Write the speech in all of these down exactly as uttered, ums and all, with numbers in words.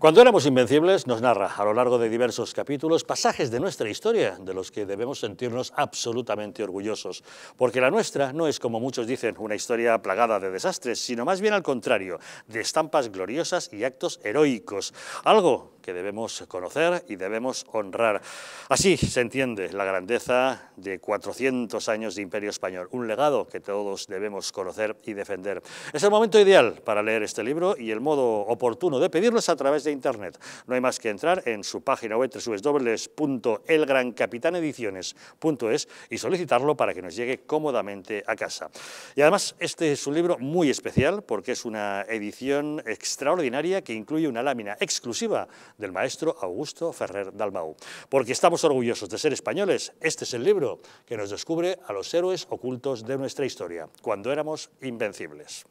Cuando éramos invencibles nos narra, a lo largo de diversos capítulos, pasajes de nuestra historia de los que debemos sentirnos absolutamente orgullosos, porque la nuestra no es, como muchos dicen, una historia plagada de desastres, sino más bien al contrario, de estampas gloriosas y actos heroicos, algo que debemos conocer y debemos honrar. Así se entiende la grandeza de cuatrocientos años de Imperio Español, un legado que todos debemos conocer y defender. Es el momento ideal para leer este libro y el modo oportuno de pedirlo es a través de Internet. No hay más que entrar en su página web w w w punto el gran capitán ediciones punto es y solicitarlo para que nos llegue cómodamente a casa. Y además este es un libro muy especial porque es una edición extraordinaria que incluye una lámina exclusiva del maestro Augusto Ferrer Dalmau. Porque estamos orgullosos de ser españoles, este es el libro que nos descubre a los héroes ocultos de nuestra historia, cuando éramos invencibles.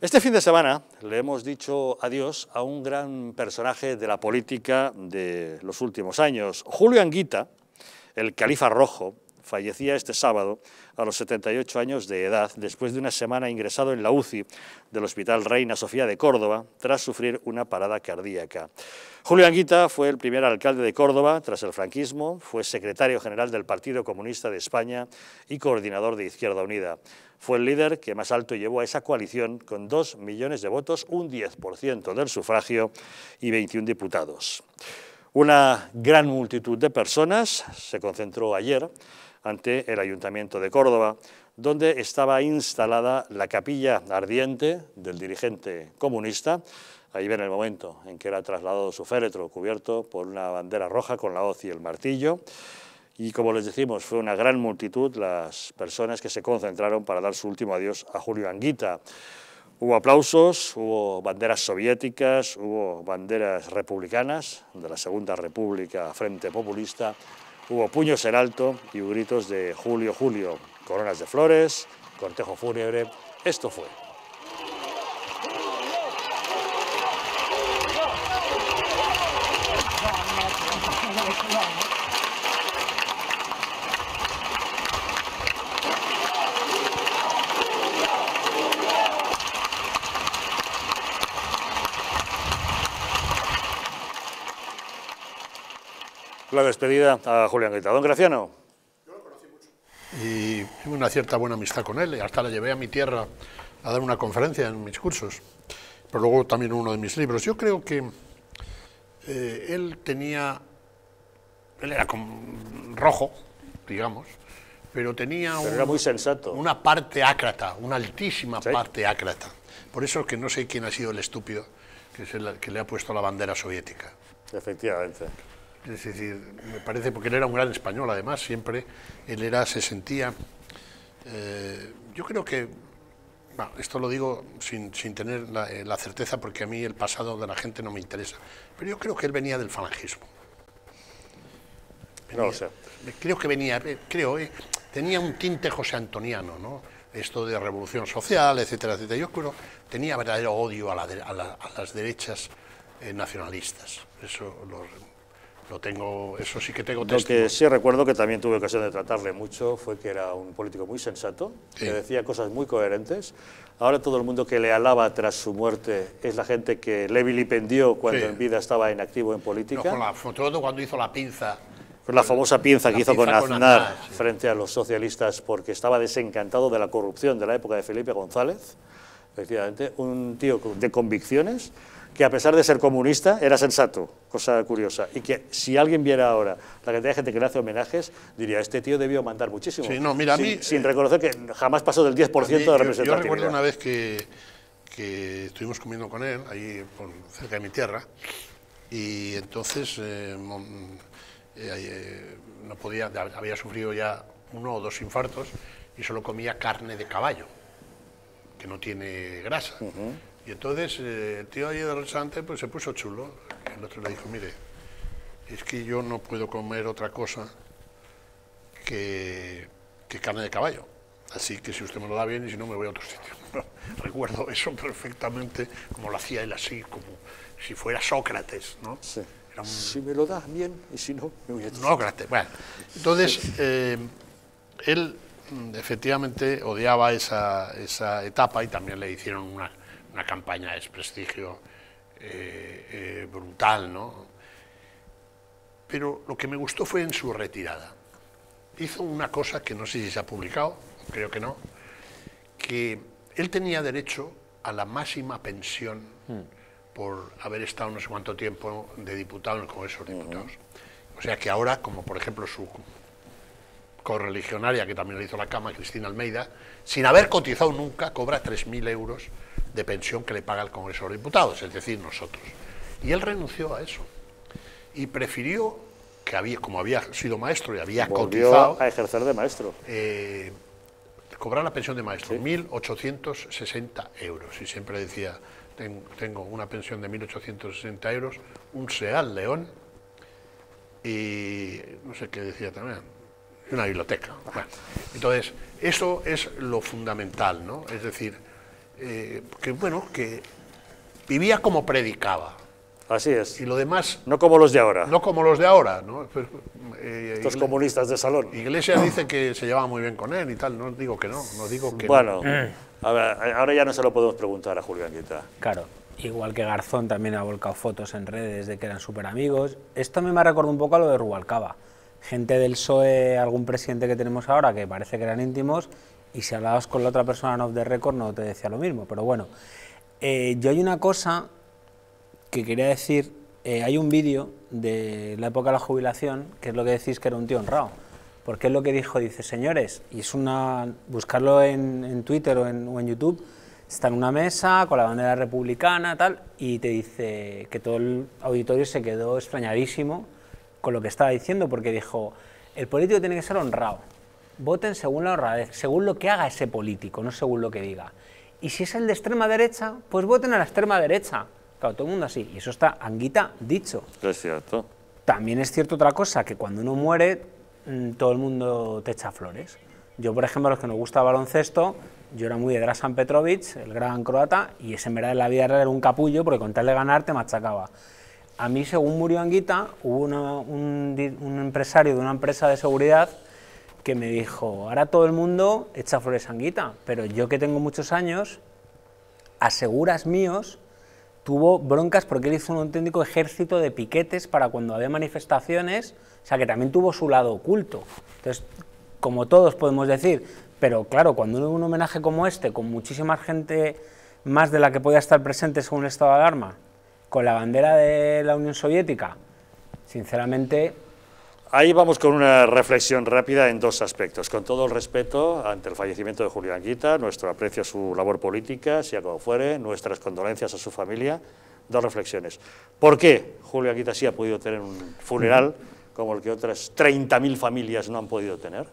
Este fin de semana le hemos dicho adiós a un gran personaje de la política de los últimos años. Julio Anguita, el califa rojo, fallecía este sábado a los setenta y ocho años de edad, después de una semana ingresado en la U C I del Hospital Reina Sofía de Córdoba, tras sufrir una parada cardíaca. Julio Anguita fue el primer alcalde de Córdoba tras el franquismo, fue secretario general del Partido Comunista de España y coordinador de Izquierda Unida. Fue el líder que más alto llevó a esa coalición con dos millones de votos, un diez por ciento del sufragio y veintiún diputados. Una gran multitud de personas se concentró ayer ante el Ayuntamiento de Córdoba, donde estaba instalada la capilla ardiente del dirigente comunista. Ahí ven el momento en que era trasladado su féretro, cubierto por una bandera roja con la hoz y el martillo. Y como les decimos, fue una gran multitud las personas que se concentraron para dar su último adiós a Julio Anguita. Hubo aplausos, hubo banderas soviéticas, hubo banderas republicanas, de la Segunda República Frente Populista, hubo puños en alto y gritos de Julio, Julio, coronas de flores, cortejo fúnebre. Esto fue. La despedida a Julio Anguita. Don Graciano. Yo lo conocí mucho. Y tuve una cierta buena amistad con él. Hasta la llevé a mi tierra a dar una conferencia en mis cursos. Pero luego también uno de mis libros. Yo creo que eh, él tenía... Él era con, rojo, digamos, pero tenía pero un, era muy sensato. Una parte ácrata, una altísima ¿Sí? parte ácrata. Por eso que no sé quién ha sido el estúpido que, es el, que le ha puesto la bandera soviética. Efectivamente. Es decir, me parece, porque él era un gran español, además, siempre, él era, se sentía... Eh, yo creo que, bueno, esto lo digo sin, sin tener la, eh, la certeza, porque a mí el pasado de la gente no me interesa, pero yo creo que él venía del falangismo. Venía, no, o sea. Creo que venía, eh, creo, eh, tenía un tinte josé antoniano, ¿no? Esto de revolución social, etcétera, etcétera. Yo creo que tenía verdadero odio a, la de, a, la, a las derechas eh, nacionalistas, eso lo... Lo tengo, eso sí que tengo testimonio. Lo que sí recuerdo, que también tuve ocasión de tratarle mucho, fue que era un político muy sensato, sí. que decía cosas muy coherentes. Ahora todo el mundo que le alaba tras su muerte es la gente que le vilipendió cuando sí. en vida estaba inactivo en política. No, con la, sobre todo cuando hizo la pinza. Con la famosa pinza que hizo con Aznar frente a los socialistas, porque estaba desencantado de la corrupción de la época de Felipe González. Efectivamente, un tío de convicciones, que a pesar de ser comunista era sensato, cosa curiosa, y que si alguien viera ahora la cantidad de gente que le hace homenajes, diría, este tío debió mandar muchísimo, sí, no, mira, sin, a mí, sin reconocer que jamás pasó del diez por ciento mí, de representatividad. Yo, yo recuerdo una vez que, que estuvimos comiendo con él, ahí por, cerca de mi tierra, y entonces eh, eh, no podía, había sufrido ya uno o dos infartos, y solo comía carne de caballo, que no tiene grasa. Uh-huh. Y entonces eh, el tío allí del restaurante pues, se puso chulo. El otro le dijo, mire, es que yo no puedo comer otra cosa que, que carne de caballo. Así que si usted me lo da bien y si no me voy a otro sitio. Recuerdo eso perfectamente, como lo hacía él así, como si fuera Sócrates, ¿no? Sí. Era un... Si me lo das bien y si no, me voy a otro sitio. Sócrates, bueno. Entonces, eh, él efectivamente odiaba esa, esa etapa y también le hicieron una... una campaña de desprestigio eh, eh, brutal, ¿no? Pero lo que me gustó fue en su retirada. Hizo una cosa que no sé si se ha publicado, creo que no, que él tenía derecho a la máxima pensión por haber estado no sé cuánto tiempo de diputado en el Congreso de Diputados. Uh-huh. O sea que ahora, como por ejemplo su correligionaria, que también le hizo la cama, Cristina Almeida, sin haber cotizado nunca, cobra tres mil euros de pensión que le paga el Congreso de Diputados, es decir, nosotros. Y él renunció a eso. Y prefirió, que había, como había sido maestro y había volvió cotizado... a ejercer de maestro. Eh, cobrar la pensión de maestro, ¿sí? mil ochocientos sesenta euros. Y siempre decía, tengo una pensión de mil ochocientos sesenta euros, un SEAL León, y no sé qué decía también, una biblioteca. Bueno, entonces, eso es lo fundamental, ¿no? Es decir, eh, que bueno, que vivía como predicaba. Así es. Y lo demás... No como los de ahora. No como los de ahora, ¿no? Eh, Estos Iglesias, comunistas de salón. Iglesias dice que se llevaba muy bien con él y tal, no digo que no, no digo que bueno, no. Eh. A ver, ahora ya no se lo podemos preguntar a Julio Anguita. Claro, igual que Garzón también ha volcado fotos en redes de que eran súper amigos. Esto a mí me recuerda un poco a lo de Rubalcaba. Gente del P S O E, algún presidente que tenemos ahora que parece que eran íntimos y si hablabas con la otra persona en off the record no te decía lo mismo, pero bueno. Eh, yo hay una cosa... que quería decir, eh, hay un vídeo de la época de la jubilación, que es lo que decís que era un tío honrado, porque es lo que dijo, dice, señores, y es una, buscarlo en, en Twitter o en, o en YouTube, está en una mesa con la bandera republicana, tal, y te dice que todo el auditorio se quedó extrañadísimo con lo que estaba diciendo, porque dijo, el político tiene que ser honrado, voten según la honradez, según lo que haga ese político, no según lo que diga, y si es el de extrema derecha, pues voten a la extrema derecha. Claro, todo el mundo así, y eso está Anguita dicho. Es cierto. También es cierto otra cosa, que cuando uno muere, todo el mundo te echa flores. Yo, por ejemplo, a los que nos gusta el baloncesto, yo era muy de Dražan Petrović, el gran croata, y ese en verdad en la vida real era un capullo, porque con tal de ganar te machacaba. A mí, según murió Anguita, hubo una, un, un empresario de una empresa de seguridad que me dijo, ahora todo el mundo echa flores a Anguita, pero yo que tengo muchos años, aseguras míos, tuvo broncas porque él hizo un auténtico ejército de piquetes para cuando había manifestaciones, o sea que también tuvo su lado oculto. Entonces, como todos podemos decir, pero claro, cuando uno un homenaje como este, con muchísima gente más de la que podía estar presente según el estado de alarma, con la bandera de la Unión Soviética, sinceramente... Ahí vamos con una reflexión rápida en dos aspectos. Con todo el respeto ante el fallecimiento de Julio Anguita, nuestro aprecio a su labor política, sea como fuere, nuestras condolencias a su familia, dos reflexiones. ¿Por qué Julio Anguita sí ha podido tener un funeral como el que otras treinta mil familias no han podido tener?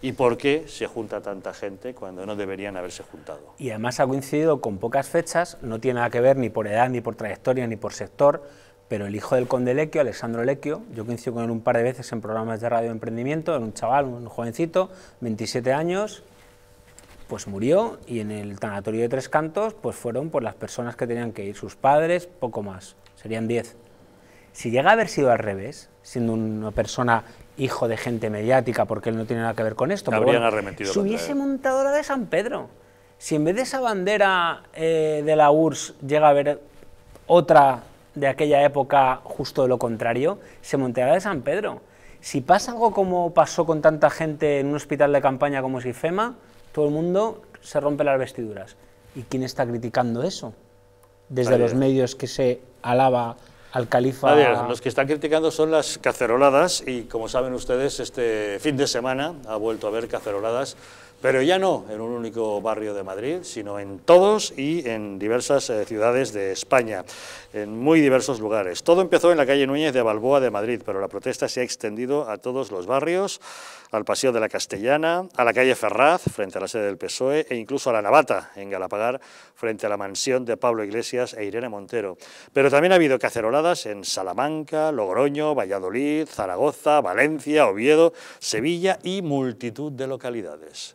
¿Y por qué se junta tanta gente cuando no deberían haberse juntado? Y además ha coincidido con pocas fechas, no tiene nada que ver ni por edad, ni por trayectoria, ni por sector, pero el hijo del conde Lequio, Alessandro Lequio, yo coincido con él un par de veces en programas de radio de emprendimiento, era un chaval, un jovencito, veintisiete años, pues murió y en el tanatorio de Tres Cantos pues fueron por las personas que tenían que ir, sus padres, poco más, serían diez. Si llega a haber sido al revés, siendo una persona hijo de gente mediática, porque él no tiene nada que ver con esto, pero bueno, arremetido si hubiese montado la de San Pedro, si en vez de esa bandera eh, de la U R S S llega a haber otra... de aquella época, justo de lo contrario, se montará de San Pedro. Si pasa algo como pasó con tanta gente en un hospital de campaña como Sifema, todo el mundo se rompe las vestiduras. ¿Y quién está criticando eso? Desde Nadie. Los medios que se alaba al califa... Nadie. Los que están criticando son las caceroladas y, como saben ustedes, este fin de semana ha vuelto a haber caceroladas, pero ya no en un único barrio de Madrid, sino en todos y en diversas eh, ciudades de España, en muy diversos lugares. Todo empezó en la calle Núñez de Balboa de Madrid, pero la protesta se ha extendido a todos los barrios, al Paseo de la Castellana, a la calle Ferraz, frente a la sede del P S O E, e incluso a la Navata, en Galapagar, frente a la mansión de Pablo Iglesias e Irene Montero. Pero también ha habido caceroladas en Salamanca, Logroño, Valladolid, Zaragoza, Valencia, Oviedo, Sevilla y multitud de localidades.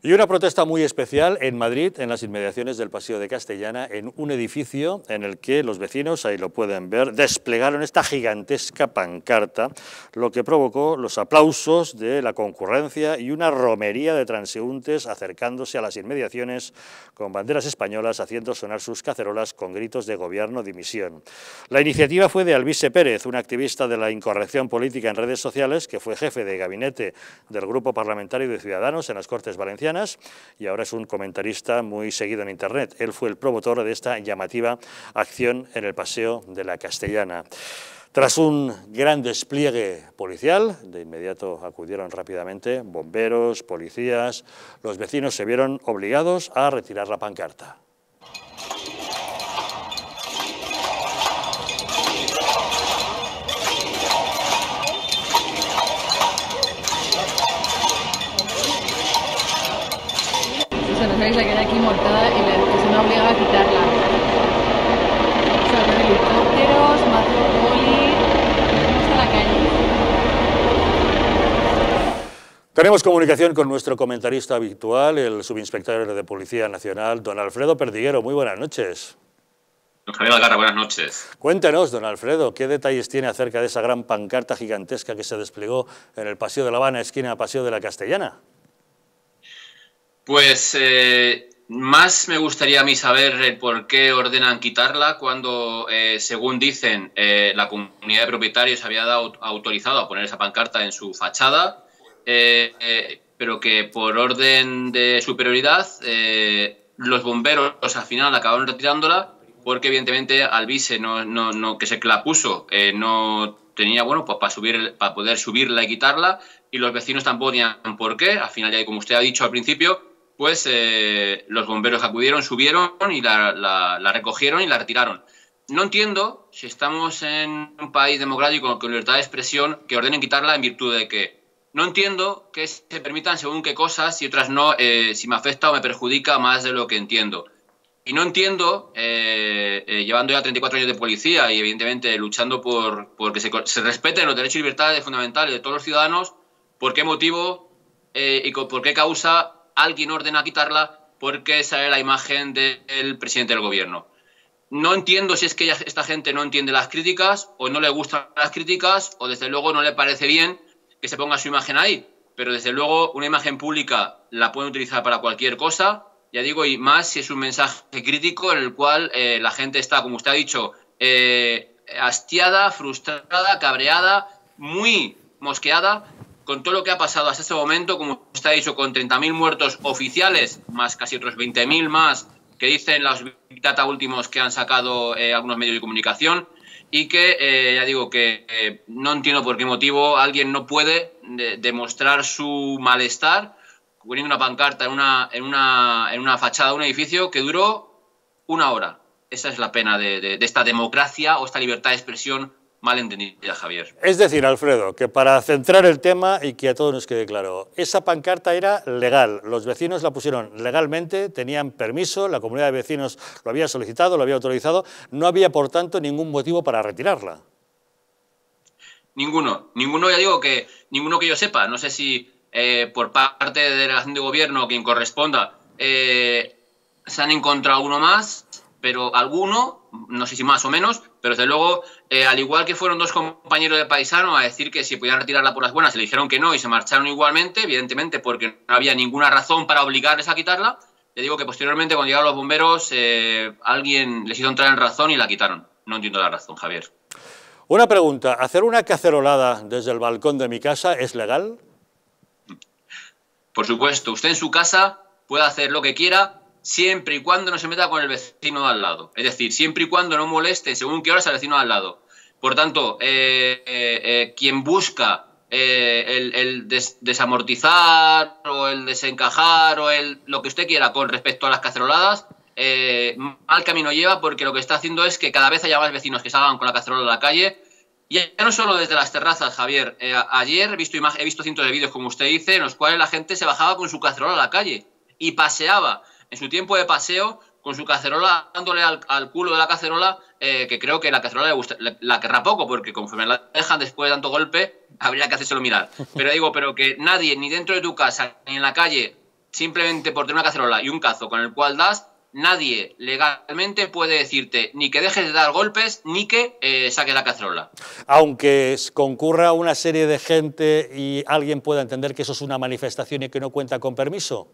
Y una protesta muy especial en Madrid, en las inmediaciones del Paseo de Castellana, en un edificio en el que los vecinos, ahí lo pueden ver, desplegaron esta gigantesca pancarta, lo que provocó los aplausos de la concurrencia y una romería de transeúntes acercándose a las inmediaciones con banderas españolas haciendo sonar sus cacerolas con gritos de gobierno dimisión. La iniciativa fue de Alvise Pérez, un activista de la incorrección política en redes sociales que fue jefe de gabinete del Grupo Parlamentario de Ciudadanos en las Cortes Valencianas y ahora es un comentarista muy seguido en Internet. Él fue el promotor de esta llamativa acción en el Paseo de la Castellana. Tras un gran despliegue policial, de inmediato acudieron rápidamente bomberos, policías, los vecinos se vieron obligados a retirar la pancarta. La queda aquí mortada y la educación obligada a quitarla. O sea, con helicópteros, mató poli, vamos a la calle. Tenemos comunicación con nuestro comentarista habitual, el subinspector de Policía Nacional, don Alfredo Perdiguero. Muy buenas noches. Don Javier Algarra, buenas noches. Cuéntenos, don Alfredo, ¿qué detalles tiene acerca de esa gran pancarta gigantesca que se desplegó en el Paseo de La Habana, esquina Paseo de la Castellana? Pues eh, más me gustaría a mí saber el por qué ordenan quitarla cuando, eh, según dicen, eh, la comunidad de propietarios había dado, autorizado a poner esa pancarta en su fachada, eh, eh, pero que por orden de superioridad eh, los bomberos al final acabaron retirándola porque evidentemente Alvise, no, no, no, que se la puso, eh, no tenía, bueno, pues para, subir, para poder subirla y quitarla y los vecinos tampoco tenían por qué. Al final, ya como usted ha dicho al principio, pues eh, los bomberos acudieron, subieron y la, la, la recogieron y la retiraron. No entiendo si estamos en un país democrático con libertad de expresión que ordenen quitarla en virtud de que. No entiendo que se permitan según qué cosas y otras no, eh, si me afecta o me perjudica más de lo que entiendo. Y no entiendo, eh, eh, llevando ya treinta y cuatro años de policía y evidentemente luchando por, por que se, se respeten los derechos y libertades fundamentales de todos los ciudadanos, por qué motivo eh, y por qué causa alguien ordena quitarla porque sale la imagen del presidente del gobierno. No entiendo si es que esta gente no entiende las críticas o no le gustan las críticas o desde luego no le parece bien que se ponga su imagen ahí. Pero desde luego una imagen pública la pueden utilizar para cualquier cosa, ya digo, y más si es un mensaje crítico en el cual eh, la gente está, como usted ha dicho, eh, hastiada, frustrada, cabreada, muy mosqueada con todo lo que ha pasado hasta este momento, como usted ha dicho, con treinta mil muertos oficiales, más casi otros veinte mil más, que dicen los data últimos que han sacado eh, algunos medios de comunicación, y que, eh, ya digo, que eh, no entiendo por qué motivo alguien no puede de, demostrar su malestar poniendo una pancarta en una, en, una, en una fachada de un edificio que duró una hora. Esa es la pena de, de, de esta democracia o esta libertad de expresión malentendida, Javier. Es decir, Alfredo, que para centrar el tema y que a todos nos quede claro, esa pancarta era legal, los vecinos la pusieron legalmente, tenían permiso, la comunidad de vecinos lo había solicitado, lo había autorizado, no había, por tanto, ningún motivo para retirarla. Ninguno, ninguno, ya digo que, ninguno que yo sepa, no sé si eh, por parte de la gente de gobierno, quien corresponda, eh, se han encontrado uno más, pero alguno, no sé si más o menos, pero desde luego, eh, al igual que fueron dos compañeros de Paisano a decir que si podían retirarla por las buenas, le dijeron que no y se marcharon igualmente, evidentemente porque no había ninguna razón para obligarles a quitarla. Le digo que posteriormente cuando llegaron los bomberos, eh, alguien les hizo entrar en razón y la quitaron. No entiendo la razón, Javier. Una pregunta, ¿hacer una cacerolada desde el balcón de mi casa es legal? Por supuesto, usted en su casa puede hacer lo que quiera, siempre y cuando no se meta con el vecino de al lado. Es decir, siempre y cuando no moleste, según qué horas, al vecino de al lado. Por tanto, eh, eh, eh, quien busca eh, el, el des desamortizar o el desencajar o el lo que usted quiera con respecto a las caceroladas, eh, mal camino lleva porque lo que está haciendo es que cada vez haya más vecinos que salgan con la cacerola a la calle. Y ya no solo desde las terrazas, Javier. Eh, ayer he visto, he visto cientos de vídeos, como usted dice, en los cuales la gente se bajaba con su cacerola a la calle y paseaba en su tiempo de paseo con su cacerola, dándole al, al culo de la cacerola, eh, que creo que la cacerola le gusta, le, la querrá poco, porque conforme la dejan después de tanto golpe, habría que hacérselo mirar. Pero digo, pero que nadie, ni dentro de tu casa, ni en la calle, simplemente por tener una cacerola y un cazo con el cual das, nadie legalmente puede decirte ni que dejes de dar golpes ni que eh, saques la cacerola. Aunque concurra una serie de gente y alguien pueda entender que eso es una manifestación y que no cuenta con permiso.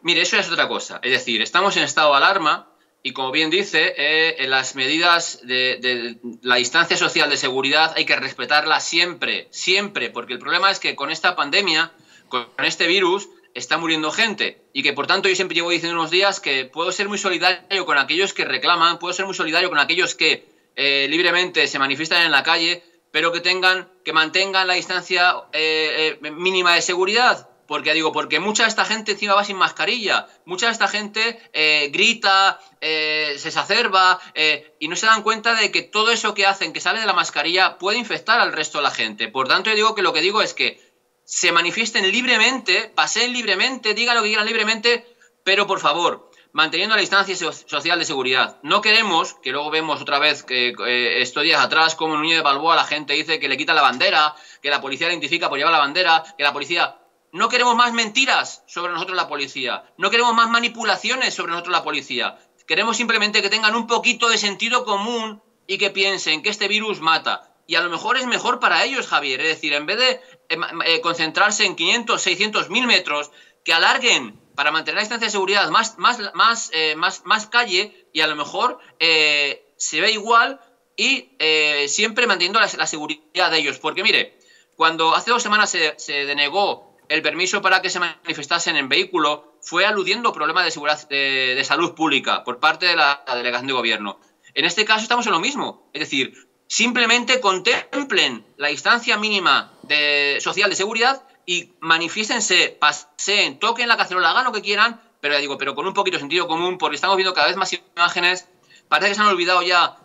Mire, eso es otra cosa. Es decir, estamos en estado de alarma y, como bien dice, eh, en las medidas de, de la distancia social de seguridad hay que respetarla siempre, siempre, porque el problema es que con esta pandemia, con este virus, está muriendo gente y que, por tanto, yo siempre llevo diciendo unos días que puedo ser muy solidario con aquellos que reclaman, puedo ser muy solidario con aquellos que eh, libremente se manifiestan en la calle, pero que tengan, que mantengan la distancia eh, eh, mínima de seguridad. Porque digo, porque mucha de esta gente encima va sin mascarilla, mucha de esta gente eh, grita, eh, se exacerba eh, y no se dan cuenta de que todo eso que hacen, que sale de la mascarilla, puede infectar al resto de la gente. Por tanto, yo digo que lo que digo es que se manifiesten libremente, pasen libremente, digan lo que quieran libremente, pero por favor, manteniendo la distancia social de seguridad. No queremos, que luego vemos otra vez que eh, estos días atrás, como en Núñez de Balboa la gente dice que le quita la bandera, que la policía le identifica por llevar la bandera, que la policía... No queremos más mentiras sobre nosotros la policía. No queremos más manipulaciones sobre nosotros la policía. Queremos simplemente que tengan un poquito de sentido común y que piensen que este virus mata. Y a lo mejor es mejor para ellos, Javier. Es decir, en vez de eh, eh, concentrarse en quinientos, seiscientos, mil metros, que alarguen para mantener la distancia de seguridad más, más, más, eh, más, más calle y a lo mejor eh, se ve igual y eh, siempre manteniendo la, la seguridad de ellos. Porque mire, cuando hace dos semanas se, se denegó el permiso para que se manifestasen en vehículo, fue aludiendo problemas de seguridad de, de salud pública por parte de la, la delegación de gobierno. En este caso estamos en lo mismo. Es decir, simplemente contemplen la distancia mínima de, social de seguridad y manifiéstense, paseen, toquen la cacerola, hagan lo que quieran, pero ya digo, pero con un poquito de sentido común, porque estamos viendo cada vez más imágenes. Parece que se han olvidado ya,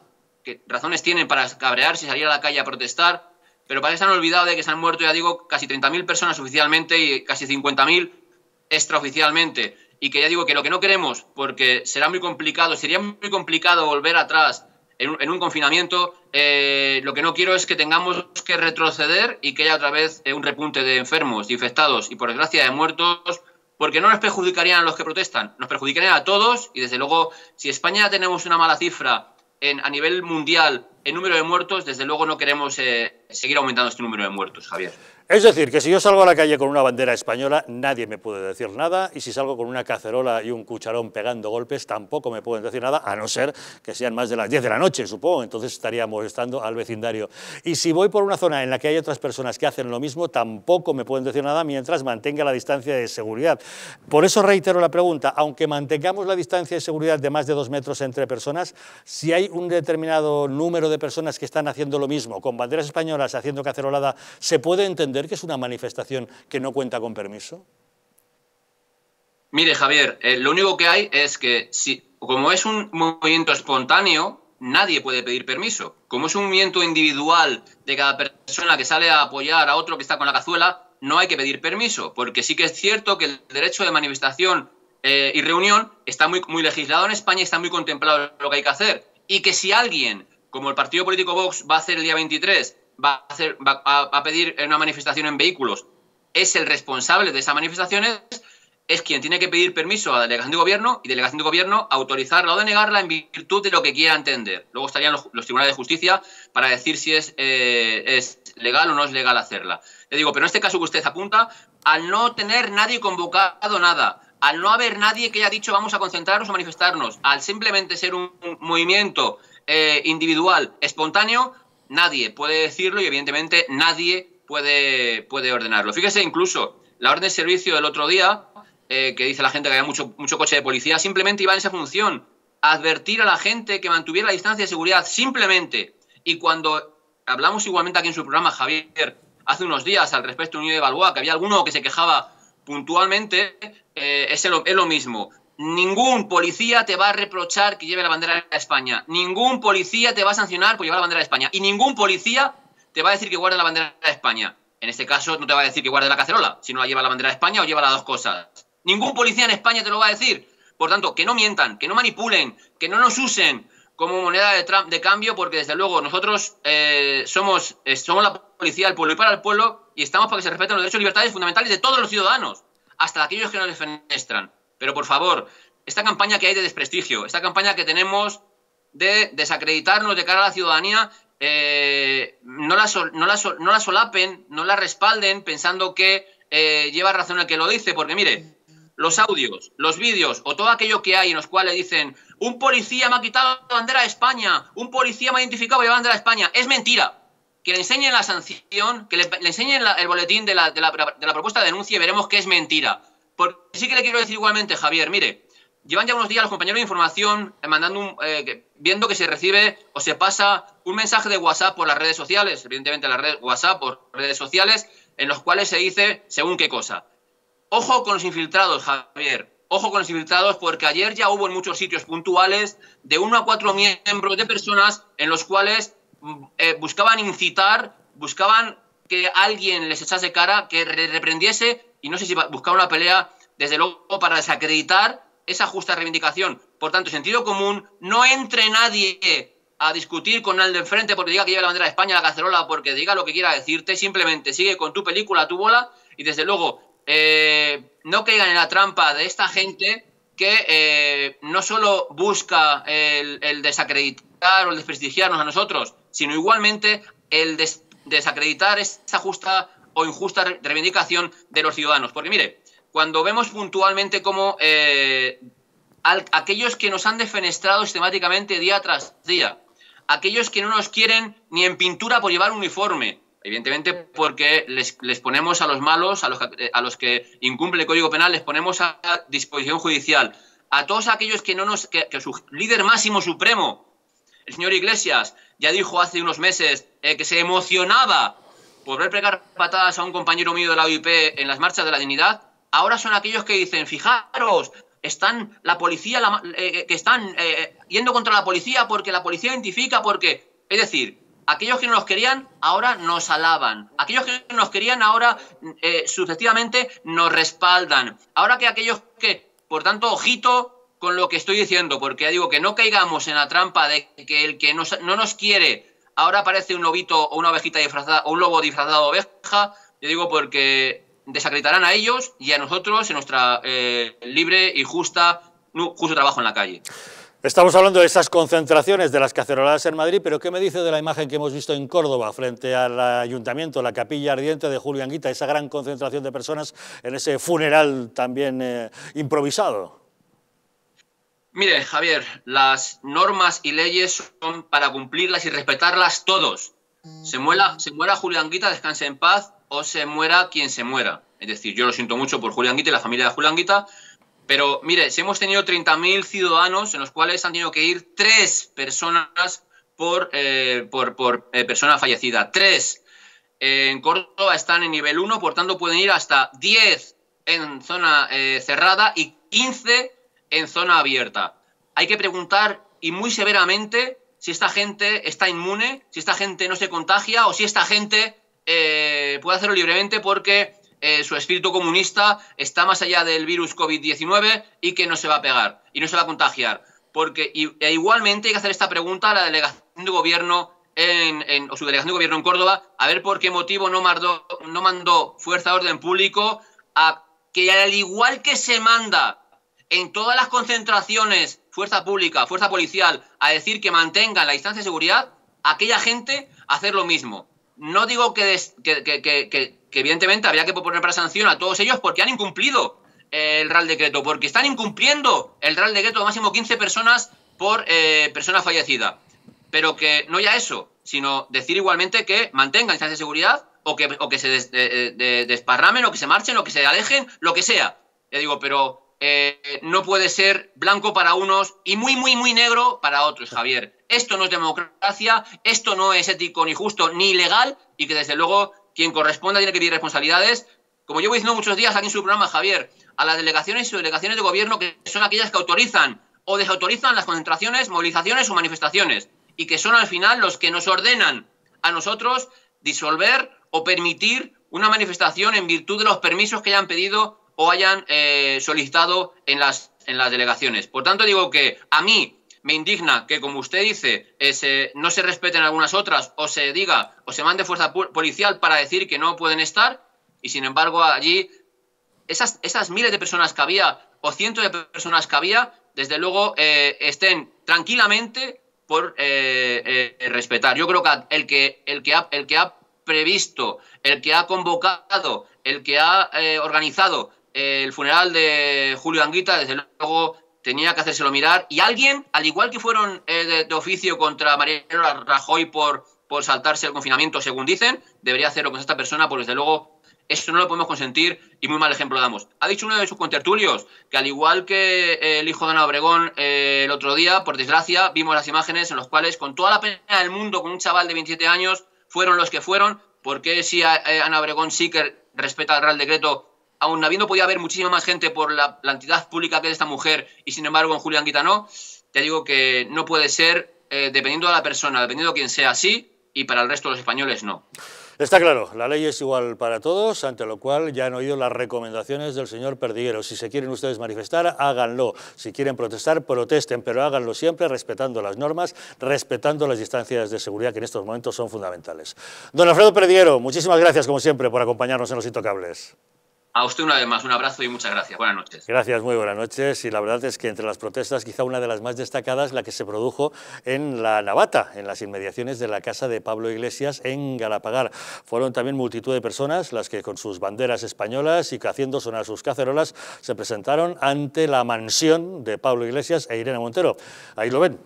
que razones tienen para cabrearse y salir a la calle a protestar, pero parece que se han olvidado de que se han muerto, ya digo, casi treinta mil personas oficialmente y casi cincuenta mil extraoficialmente. Y que ya digo que lo que no queremos, porque será muy complicado, sería muy complicado volver atrás en un, en un confinamiento, eh, lo que no quiero es que tengamos que retroceder y que haya otra vez eh, un repunte de enfermos, de infectados y, por desgracia, de muertos, porque no nos perjudicarían a los que protestan, nos perjudicarían a todos y, desde luego, si España tenemos una mala cifra En, a nivel mundial, el número de muertos, desde luego no queremos eh, seguir aumentando este número de muertos, Javier. Es decir, que si yo salgo a la calle con una bandera española, nadie me puede decir nada, y si salgo con una cacerola y un cucharón pegando golpes, tampoco me pueden decir nada, a no ser que sean más de las diez de la noche, supongo, entonces estaría molestando al vecindario. Y si voy por una zona en la que hay otras personas que hacen lo mismo, tampoco me pueden decir nada mientras mantenga la distancia de seguridad. Por eso reitero la pregunta, aunque mantengamos la distancia de seguridad de más de dos metros entre personas, si hay un determinado número de personas que están haciendo lo mismo, con banderas españolas, haciendo cacerolada, ¿se puede entender que es una manifestación que no cuenta con permiso? Mire, Javier, eh, lo único que hay es que, si, como es un movimiento espontáneo, nadie puede pedir permiso. Como es un movimiento individual de cada persona que sale a apoyar a otro que está con la cazuela, no hay que pedir permiso, porque sí que es cierto que el derecho de manifestación eh, y reunión está muy, muy legislado en España y está muy contemplado lo que hay que hacer. Y que si alguien, como el partido político Vox va a hacer el día veintitrés, Va a, hacer, va, a, va a pedir una manifestación en vehículos, es el responsable de esas manifestaciones, es quien tiene que pedir permiso a la delegación de gobierno y delegación de gobierno autorizarla o denegarla en virtud de lo que quiera entender. Luego estarían los, los tribunales de justicia para decir si es, eh, es legal o no es legal hacerla. Le digo, pero en este caso que usted apunta, al no tener nadie convocado nada, al no haber nadie que haya dicho vamos a concentrarnos o manifestarnos, al simplemente ser un, un movimiento eh, individual, espontáneo, nadie puede decirlo y, evidentemente, nadie puede, puede ordenarlo. Fíjese, incluso, la orden de servicio del otro día, eh, que dice la gente que había mucho, mucho coche de policía, simplemente iba en esa función, advertir a la gente que mantuviera la distancia de seguridad, simplemente. Y cuando hablamos igualmente aquí en su programa, Javier, hace unos días, al respecto de Núñez de Balboa, que había alguno que se quejaba puntualmente, eh, es, el, es lo mismo. Ningún policía te va a reprochar que lleve la bandera de España. Ningún policía te va a sancionar por llevar la bandera de España. Y ningún policía te va a decir que guarde la bandera de España. En este caso, no te va a decir que guarde la cacerola, si no la lleva la bandera de España o lleva las dos cosas. Ningún policía en España te lo va a decir. Por tanto, que no mientan, que no manipulen, que no nos usen como moneda de, de cambio, porque desde luego nosotros eh, somos, eh, somos la policía del pueblo y para el pueblo, y estamos para que se respeten los derechos y libertades fundamentales de todos los ciudadanos, hasta de aquellos que nos defenestran. Pero por favor, esta campaña que hay de desprestigio, esta campaña que tenemos de desacreditarnos de cara a la ciudadanía, eh, no, la sol, no, la sol, no la solapen, no la respalden pensando que eh, lleva razón el que lo dice, porque mire, los audios, los vídeos o todo aquello que hay en los cuales dicen un policía me ha quitado la bandera de España, un policía me ha identificado con la bandera de España, es mentira. Que le enseñen la sanción, que le, le enseñen la, el boletín de la, de, la, de la propuesta de denuncia y veremos que es mentira. Porque sí que le quiero decir igualmente, Javier, mire, llevan ya unos días los compañeros de información mandando un, eh, viendo que se recibe o se pasa un mensaje de WhatsApp por las redes sociales, evidentemente la red WhatsApp por redes sociales, en los cuales se dice según qué cosa. Ojo con los infiltrados, Javier, ojo con los infiltrados, porque ayer ya hubo en muchos sitios puntuales de uno a cuatro miembros de personas en los cuales eh, buscaban incitar, buscaban que alguien les echase cara, que re reprendiese, y no sé si buscaban una pelea, desde luego, para desacreditar esa justa reivindicación. Por tanto, sentido común, no entre nadie a discutir con el de enfrente porque diga que lleva la bandera de España, la cacerola, porque diga lo que quiera decirte, simplemente sigue con tu película, tu bola, y desde luego eh, no caigan en la trampa de esta gente que eh, no solo busca el, el desacreditar o el desprestigiarnos a nosotros, sino igualmente el des desacreditar esa justa o injusta reivindicación de los ciudadanos. Porque mire, cuando vemos puntualmente cómo eh, al, aquellos que nos han defenestrado sistemáticamente día tras día, aquellos que no nos quieren ni en pintura por llevar uniforme, evidentemente porque les, les ponemos a los malos, a los, a los que incumplen el Código Penal, les ponemos a disposición judicial, a todos aquellos que no nos, que, que su líder máximo supremo, el señor Iglesias, ya dijo hace unos meses eh, que se emocionaba por ver pegar patadas a un compañero mío de la O I P en las marchas de la dignidad. Ahora son aquellos que dicen, fijaros, están la policía, la, eh, que están eh, yendo contra la policía porque la policía identifica, porque... Es decir, aquellos que no nos querían ahora nos alaban. Aquellos que no nos querían ahora, eh, sucesivamente, nos respaldan. Ahora que aquellos que, por tanto, ojito con lo que estoy diciendo, porque digo que no caigamos en la trampa de que el que nos, no nos quiere ahora parece un lobito o una ovejita disfrazada o un lobo disfrazado de oveja. Yo digo porque... desacreditarán a ellos y a nosotros en nuestra eh, libre y justa, justo trabajo en la calle. Estamos hablando de esas concentraciones, de las caceroladas en Madrid, pero ¿qué me dice de la imagen que hemos visto en Córdoba frente al ayuntamiento, la capilla ardiente de Julio Anguita, esa gran concentración de personas en ese funeral también eh, improvisado? Mire, Javier, las normas y leyes son para cumplirlas y respetarlas todos. Se muera, se muera Julio Anguita, descanse en paz, o se muera quien se muera. Es decir, yo lo siento mucho por Julio Anguita y la familia de Julio Anguita, pero mire, si hemos tenido treinta mil ciudadanos en los cuales han tenido que ir tres personas por, eh, por, por eh, persona fallecida. Tres. Eh, en Córdoba están en nivel uno, por tanto pueden ir hasta diez en zona eh, cerrada y quince en zona abierta. Hay que preguntar, y muy severamente, si esta gente está inmune, si esta gente no se contagia o si esta gente... Eh, puede hacerlo libremente porque eh, su espíritu comunista está más allá del virus COVID diecinueve y que no se va a pegar y no se va a contagiar. Porque y, e igualmente hay que hacer esta pregunta a la delegación de gobierno en, en, o su delegación de gobierno en Córdoba, a ver por qué motivo no mandó, no mandó fuerza de orden público a que, al igual que se manda en todas las concentraciones fuerza pública, fuerza policial, a decir que mantengan la distancia de seguridad, aquella gente hacer lo mismo. No digo que, des, que, que, que, que evidentemente habría que poner para sanción a todos ellos porque han incumplido el Real Decreto, porque están incumpliendo el Real Decreto, máximo quince personas por eh, persona fallecida. Pero que no ya eso, sino decir igualmente que mantengan distancia de seguridad o que, o que se des, de, de, desparramen o que se marchen o que se alejen, lo que sea. Ya digo, pero eh, no puede ser blanco para unos y muy, muy, muy negro para otros, Javier. Esto no es democracia, esto no es ético, ni justo, ni legal, y que desde luego quien corresponda tiene que pedir responsabilidades. Como llevo diciendo muchos días aquí en su programa, Javier, a las delegaciones y subdelegaciones de gobierno, que son aquellas que autorizan o desautorizan las concentraciones, movilizaciones o manifestaciones, y que son al final los que nos ordenan a nosotros disolver o permitir una manifestación en virtud de los permisos que hayan pedido o hayan eh, solicitado en las en las delegaciones. Por tanto, digo que a mí me indigna que, como usted dice, eh, se, no se respeten algunas otras, o se diga, o se mande fuerza policial para decir que no pueden estar, y sin embargo allí esas, esas miles de personas que había, o cientos de personas que había, desde luego eh, estén tranquilamente por eh, eh, respetar. Yo creo que el que, el que ha, el que ha previsto, el que ha convocado, el que ha eh, organizado eh, el funeral de Julio Anguita, desde luego tenía que hacérselo mirar. Y alguien, al igual que fueron eh, de, de oficio contra Mariano Rajoy por, por saltarse el confinamiento, según dicen, debería hacerlo con esta persona, porque desde luego eso no lo podemos consentir y muy mal ejemplo damos. Ha dicho uno de sus contertulios que, al igual que eh, el hijo de Ana Obregón eh, el otro día, por desgracia, vimos las imágenes en las cuales, con toda la pena del mundo, con un chaval de veintisiete años, fueron los que fueron, porque si a, eh, Ana Obregón sí que respeta el Real Decreto, aún habiendo podido haber muchísima más gente por la, la entidad pública que es esta mujer, y sin embargo en Julio Anguita no, ya digo que no puede ser, eh, dependiendo de la persona, dependiendo de quién sea, así, y para el resto de los españoles no. Está claro, la ley es igual para todos, ante lo cual ya han oído las recomendaciones del señor Perdiguero. Si se quieren ustedes manifestar, háganlo. Si quieren protestar, protesten, pero háganlo siempre respetando las normas, respetando las distancias de seguridad que en estos momentos son fundamentales. Don Alfredo Perdiguero, muchísimas gracias, como siempre, por acompañarnos en Los Intocables. A usted una vez más, un abrazo y muchas gracias. Buenas noches. Gracias, muy buenas noches. Y la verdad es que entre las protestas, quizá una de las más destacadas, la que se produjo en la Navata, en las inmediaciones de la casa de Pablo Iglesias en Galapagar. Fueron también multitud de personas las que con sus banderas españolas y haciendo sonar sus cacerolas se presentaron ante la mansión de Pablo Iglesias e Irene Montero. Ahí lo ven.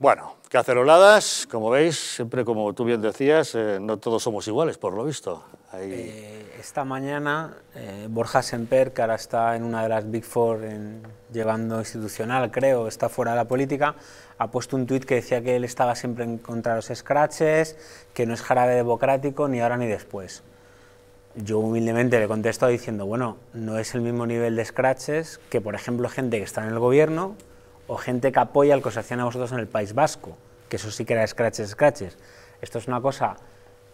Bueno, caceroladas, como veis, siempre como tú bien decías, eh, no todos somos iguales, por lo visto. Ahí... Eh, esta mañana eh, Borja Semper, que ahora está en una de las Big Four en, llevando institucional, creo, está fuera de la política, ha puesto un tuit que decía que él estaba siempre en contra de los scratches, que no es jarabe democrático ni ahora ni después. Yo humildemente le contesto diciendo, bueno, no es el mismo nivel de scratches que, por ejemplo, gente que está en el gobierno o gente que apoya lo que os hacían a vosotros en el País Vasco, que eso sí que era scratches, scratches. Esto es una cosa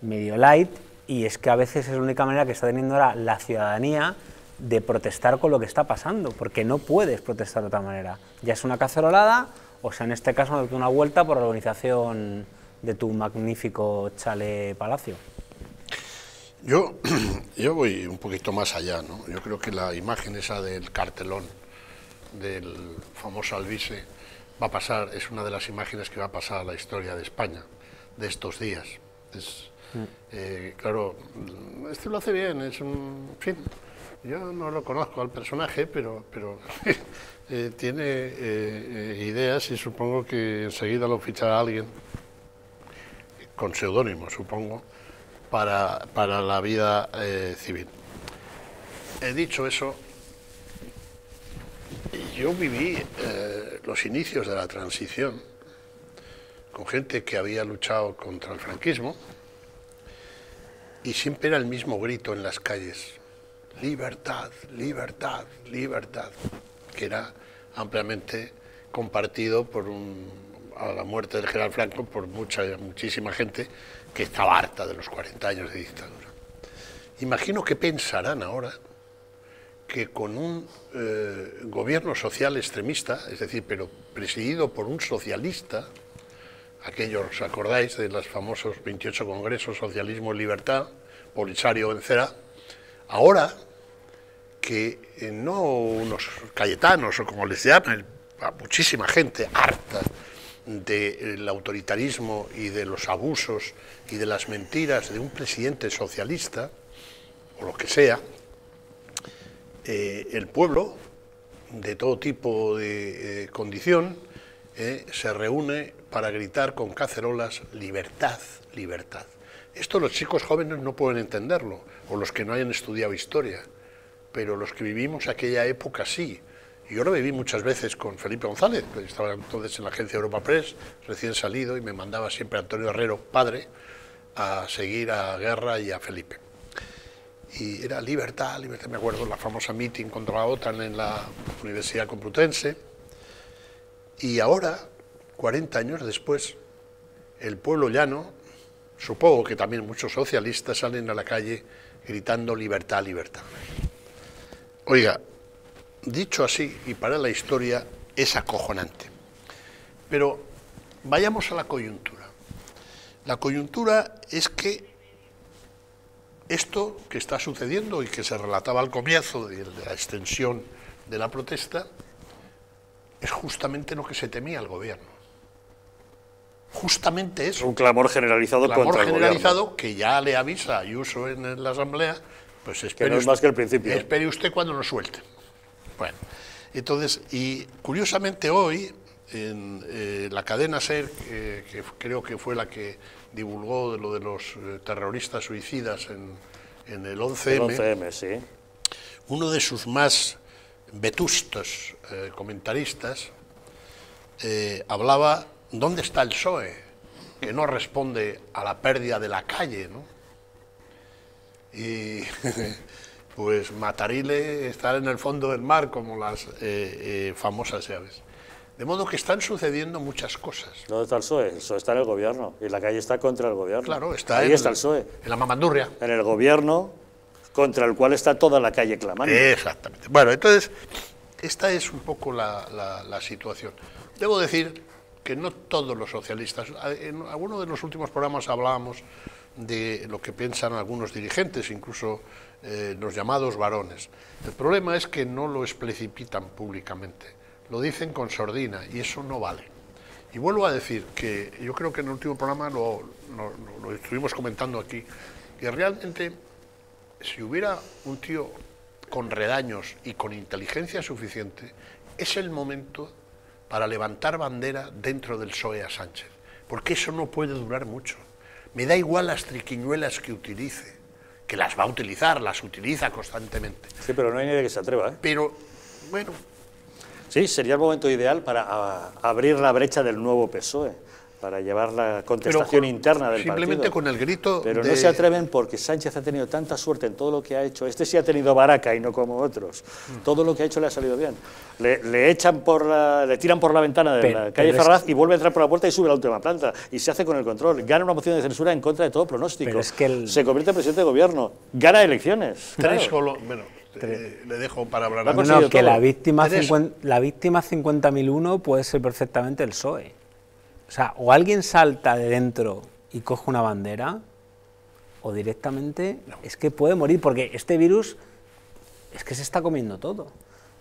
medio light, y es que a veces es la única manera que está teniendo ahora la ciudadanía de protestar con lo que está pasando, porque no puedes protestar de otra manera. Ya es una cacerolada, o sea, en este caso darte una vuelta por la organización de tu magnífico chale palacio. Yo, yo voy un poquito más allá, ¿no? Yo creo que la imagen esa del cartelón del famoso Alvise va a pasar, es una de las imágenes que va a pasar a la historia de España de estos días. Es, eh, claro, este lo hace bien, es un... En fin, yo no lo conozco al personaje, pero, pero eh, tiene eh, ideas, y supongo que enseguida lo fichará alguien, con seudónimo, supongo, para, para la vida eh, civil. He dicho eso. Yo viví eh, los inicios de la transición con gente que había luchado contra el franquismo, y siempre era el mismo grito en las calles: libertad, libertad, libertad, que era ampliamente compartido por un, a la muerte del general Franco, por mucha, muchísima gente que estaba harta de los cuarenta años de dictadura. Imagino que pensarán ahora que con un eh, gobierno social extremista, es decir, pero presidido por un socialista, aquellos, ¿os acordáis de los famosos veintiocho congresos, socialismo y libertad, Polisario, Encera? Ahora que eh, no unos cayetanos, o como les llaman, a muchísima gente harta del autoritarismo y de los abusos y de las mentiras de un presidente socialista, o lo que sea, Eh, el pueblo, de todo tipo de eh, condición, eh, se reúne para gritar con cacerolas: libertad, libertad. Esto los chicos jóvenes no pueden entenderlo, o los que no hayan estudiado historia, pero los que vivimos aquella época sí. Yo lo viví muchas veces con Felipe González, que estaba entonces en la agencia Europa Press, recién salido, y me mandaba siempre Antonio Herrero, padre, a seguir a Guerra y a Felipe. y era libertad, libertad, me acuerdo, la famosa meeting contra la OTAN en la Universidad Complutense. Y ahora, cuarenta años después, el pueblo llano, supongo que también muchos socialistas, salen a la calle gritando libertad, libertad. Oiga, dicho así, y para la historia, es acojonante. Pero vayamos a la coyuntura. La coyuntura es que esto que está sucediendo y que se relataba al comienzo de la extensión de la protesta es justamente lo que se temía al gobierno. Justamente eso. Un clamor generalizado contra el gobierno. Un clamor generalizado que ya le avisa Ayuso en la Asamblea, pues espere, que no es más que el principio. Espere usted cuando nos suelten. Bueno, entonces, y curiosamente hoy, en eh, la cadena SER, eh, que creo que fue la que divulgó de lo de los eh, terroristas suicidas en, en el once eme, el once eme, sí. Uno de sus más vetustos eh, comentaristas eh, hablaba, ¿dónde está el P S O E? Que no responde a la pérdida de la calle, ¿no? Y pues Matarile está en el fondo del mar como las eh, eh, famosas llaves. De modo que están sucediendo muchas cosas. ¿Dónde está el P S O E? El P S O E está en el gobierno, y la calle está contra el gobierno. Claro, está, ahí en, está el P S O E. En la mamandurria. En el gobierno, contra el cual está toda la calle clamando. Exactamente. Bueno, entonces, esta es un poco la, la, la situación. Debo decir que no todos los socialistas, en alguno de los últimos programas hablábamos de lo que piensan algunos dirigentes, incluso eh, los llamados varones. El problema es que no lo explicitan públicamente. Lo dicen con sordina y eso no vale. Y vuelvo a decir que yo creo que en el último programa lo, lo, lo estuvimos comentando aquí, que realmente si hubiera un tío con redaños y con inteligencia suficiente, es el momento para levantar bandera dentro del P S O E a Sánchez, porque eso no puede durar mucho. Me da igual las triquiñuelas que utilice, que las va a utilizar, las utiliza constantemente. Sí, pero no hay nadie que se atreva, ¿eh? Pero, bueno... Sí, sería el momento ideal para a, abrir la brecha del nuevo P S O E, para llevar la contestación con, interna del simplemente partido. Simplemente con el grito Pero de... no se atreven porque Sánchez ha tenido tanta suerte en todo lo que ha hecho. Este sí ha tenido baraca y no como otros. Mm. Todo lo que ha hecho le ha salido bien. Le, le echan por la, le tiran por la ventana de pero, la calle Ferraz es... y vuelve a entrar por la puerta y sube a la última planta. Y se hace con el control. Gana una moción de censura en contra de todo pronóstico. Es que el... Se convierte en presidente de gobierno. Gana elecciones. Tres claro. Bueno... Eh, le dejo para hablar. No, no, que la víctima, la víctima cincuenta mil uno puede ser perfectamente el P S O E. O sea, o alguien salta de dentro y coge una bandera, o directamente no. Es que puede morir, porque este virus es que se está comiendo todo.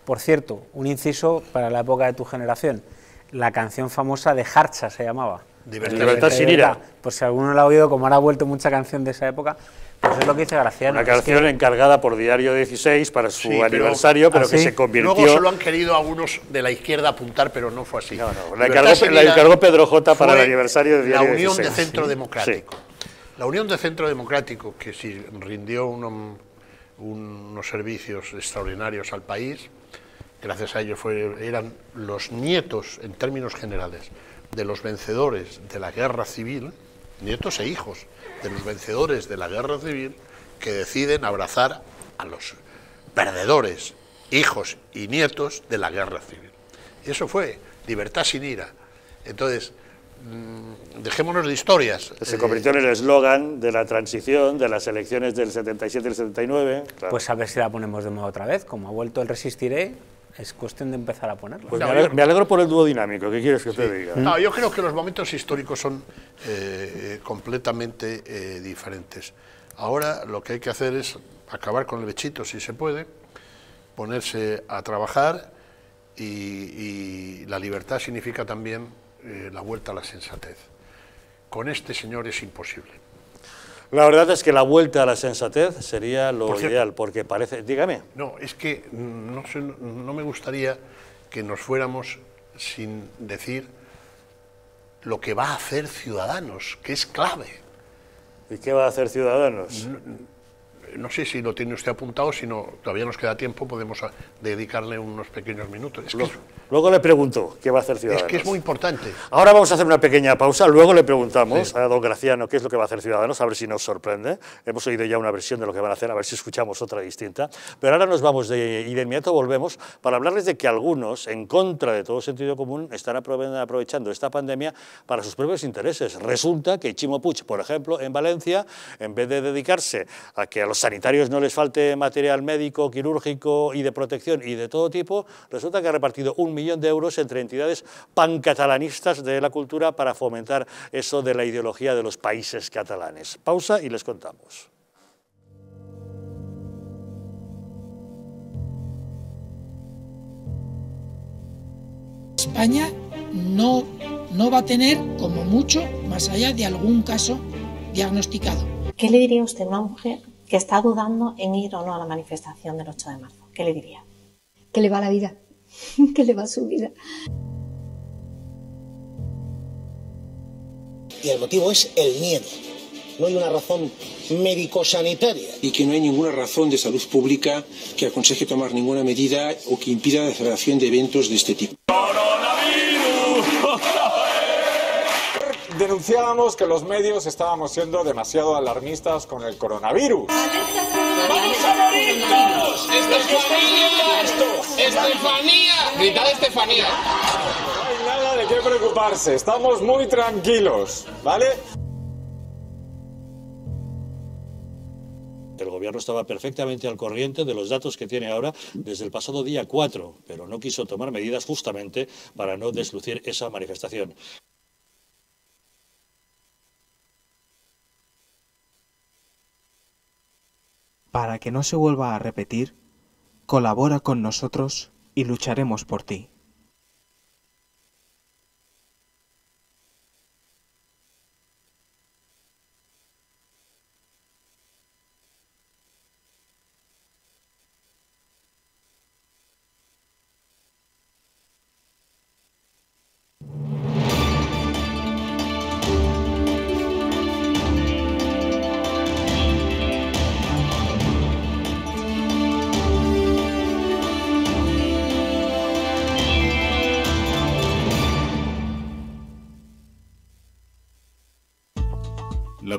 Por cierto, un inciso para la época de tu generación, la canción famosa de Harcha se llamaba. Libertad sin ira. Pues si alguno la ha oído, como ahora ha vuelto mucha canción de esa época... Pues es lo que dice Graciano. Una canción que... encargada por Diario dieciséis para su sí, aniversario, pero, pero ¿ah, que sí? se convirtió... Luego solo han querido algunos de la izquierda apuntar, pero no fue así. No, no, la, encargó, la encargó Pedro J para el aniversario de Diario dieciséis. La Unión de Centro Democrático. Sí. La Unión de Centro Democrático, que sí, rindió uno, unos servicios extraordinarios al país, gracias a ellos fue, eran los nietos, en términos generales, de los vencedores de la guerra civil, nietos e hijos de los vencedores de la guerra civil, que deciden abrazar a los perdedores, hijos y nietos de la guerra civil. Y eso fue libertad sin ira. Entonces, mmm, dejémonos de historias. Se convirtió en el eslogan de la transición, de las elecciones del setenta y siete y el setenta y nueve. Claro. Pues a ver si la ponemos de moda otra vez, como ha vuelto el resistiré. Es cuestión de empezar a ponerlo. Pues me, alegro, me alegro por el dúo dinámico, ¿qué quieres que sí. te diga? No, yo creo que los momentos históricos son eh, completamente eh, diferentes. Ahora lo que hay que hacer es acabar con el bechito, si se puede, ponerse a trabajar y, y la libertad significa también eh, la vuelta a la sensatez. Con este señor es imposible. La verdad es que la vuelta a la sensatez sería lo Por cierto, ideal, porque parece... Dígame. No, es que no, sé, no me gustaría que nos fuéramos sin decir lo que va a hacer Ciudadanos, que es clave. ¿Y qué va a hacer Ciudadanos? no sé si lo tiene usted apuntado, si no, todavía nos queda tiempo, podemos dedicarle unos pequeños minutos. Es luego, que es, luego le pregunto qué va a hacer Ciudadanos. Es que es muy importante. Ahora vamos a hacer una pequeña pausa, luego le preguntamos sí. a don Graciano qué es lo que va a hacer Ciudadanos, a ver si nos sorprende. Hemos oído ya una versión de lo que van a hacer, a ver si escuchamos otra distinta. Pero ahora nos vamos de, y de inmediato volvemos para hablarles de que algunos, en contra de todo sentido común, están aprovechando esta pandemia para sus propios intereses. Resulta que Ximo Puig, por ejemplo, en Valencia, en vez de dedicarse a que a los sanitarios no les falte material médico, quirúrgico y de protección y de todo tipo, resulta que ha repartido un millón de euros entre entidades pancatalanistas de la cultura para fomentar eso de la ideología de los países catalanes. Pausa y les contamos. España no, no va a tener, como mucho, más allá de algún caso diagnosticado. ¿Qué le diría usted a una mujer que está dudando en ir o no a la manifestación del ocho de marzo? ¿Qué le diría? Que le va la vida, que le va su vida. Y el motivo es el miedo. No hay una razón médico-sanitaria. Y que no hay ninguna razón de salud pública que aconseje tomar ninguna medida o que impida la celebración de eventos de este tipo. Denunciábamos que los medios estábamos siendo demasiado alarmistas con el coronavirus. ¡Vamos a morir todos! ¡Estefanía! ¡Estefanía! ¡Gritad Estefanía! No hay nada de qué preocuparse, estamos muy tranquilos, ¿vale? El gobierno estaba perfectamente al corriente de los datos que tiene ahora desde el pasado día cuatro, pero no quiso tomar medidas justamente para no deslucir esa manifestación. Para que no se vuelva a repetir, colabora con nosotros y lucharemos por ti. La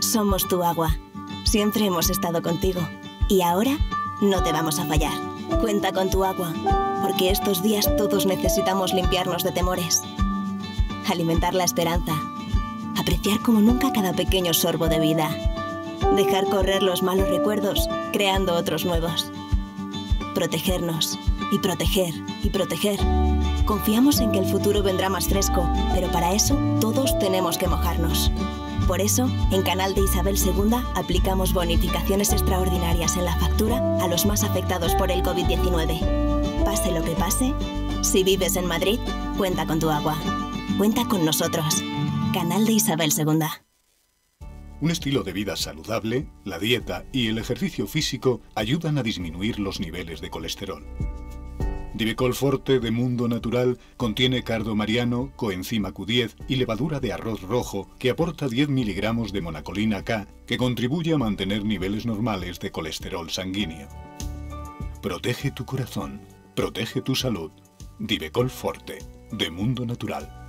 Somos tu agua. Siempre hemos estado contigo. Y ahora no te vamos a fallar. Cuenta con tu agua, porque estos días todos necesitamos limpiarnos de temores. Alimentar la esperanza. Apreciar como nunca cada pequeño sorbo de vida. Dejar correr los malos recuerdos, creando otros nuevos. Protegernos. Y proteger. Y proteger. Confiamos en que el futuro vendrá más fresco, pero para eso todos tenemos que mojarnos. Por eso, en Canal de Isabel segunda aplicamos bonificaciones extraordinarias en la factura a los más afectados por el COVID diecinueve. Pase lo que pase, si vives en Madrid, cuenta con tu agua. Cuenta con nosotros. Canal de Isabel segunda. Un estilo de vida saludable, la dieta y el ejercicio físico ayudan a disminuir los niveles de colesterol. Divecol Forte de Mundo Natural contiene cardo mariano, coenzima Q diez y levadura de arroz rojo que aporta diez miligramos de monacolina K que contribuye a mantener niveles normales de colesterol sanguíneo. Protege tu corazón, protege tu salud. Divecol Forte de Mundo Natural.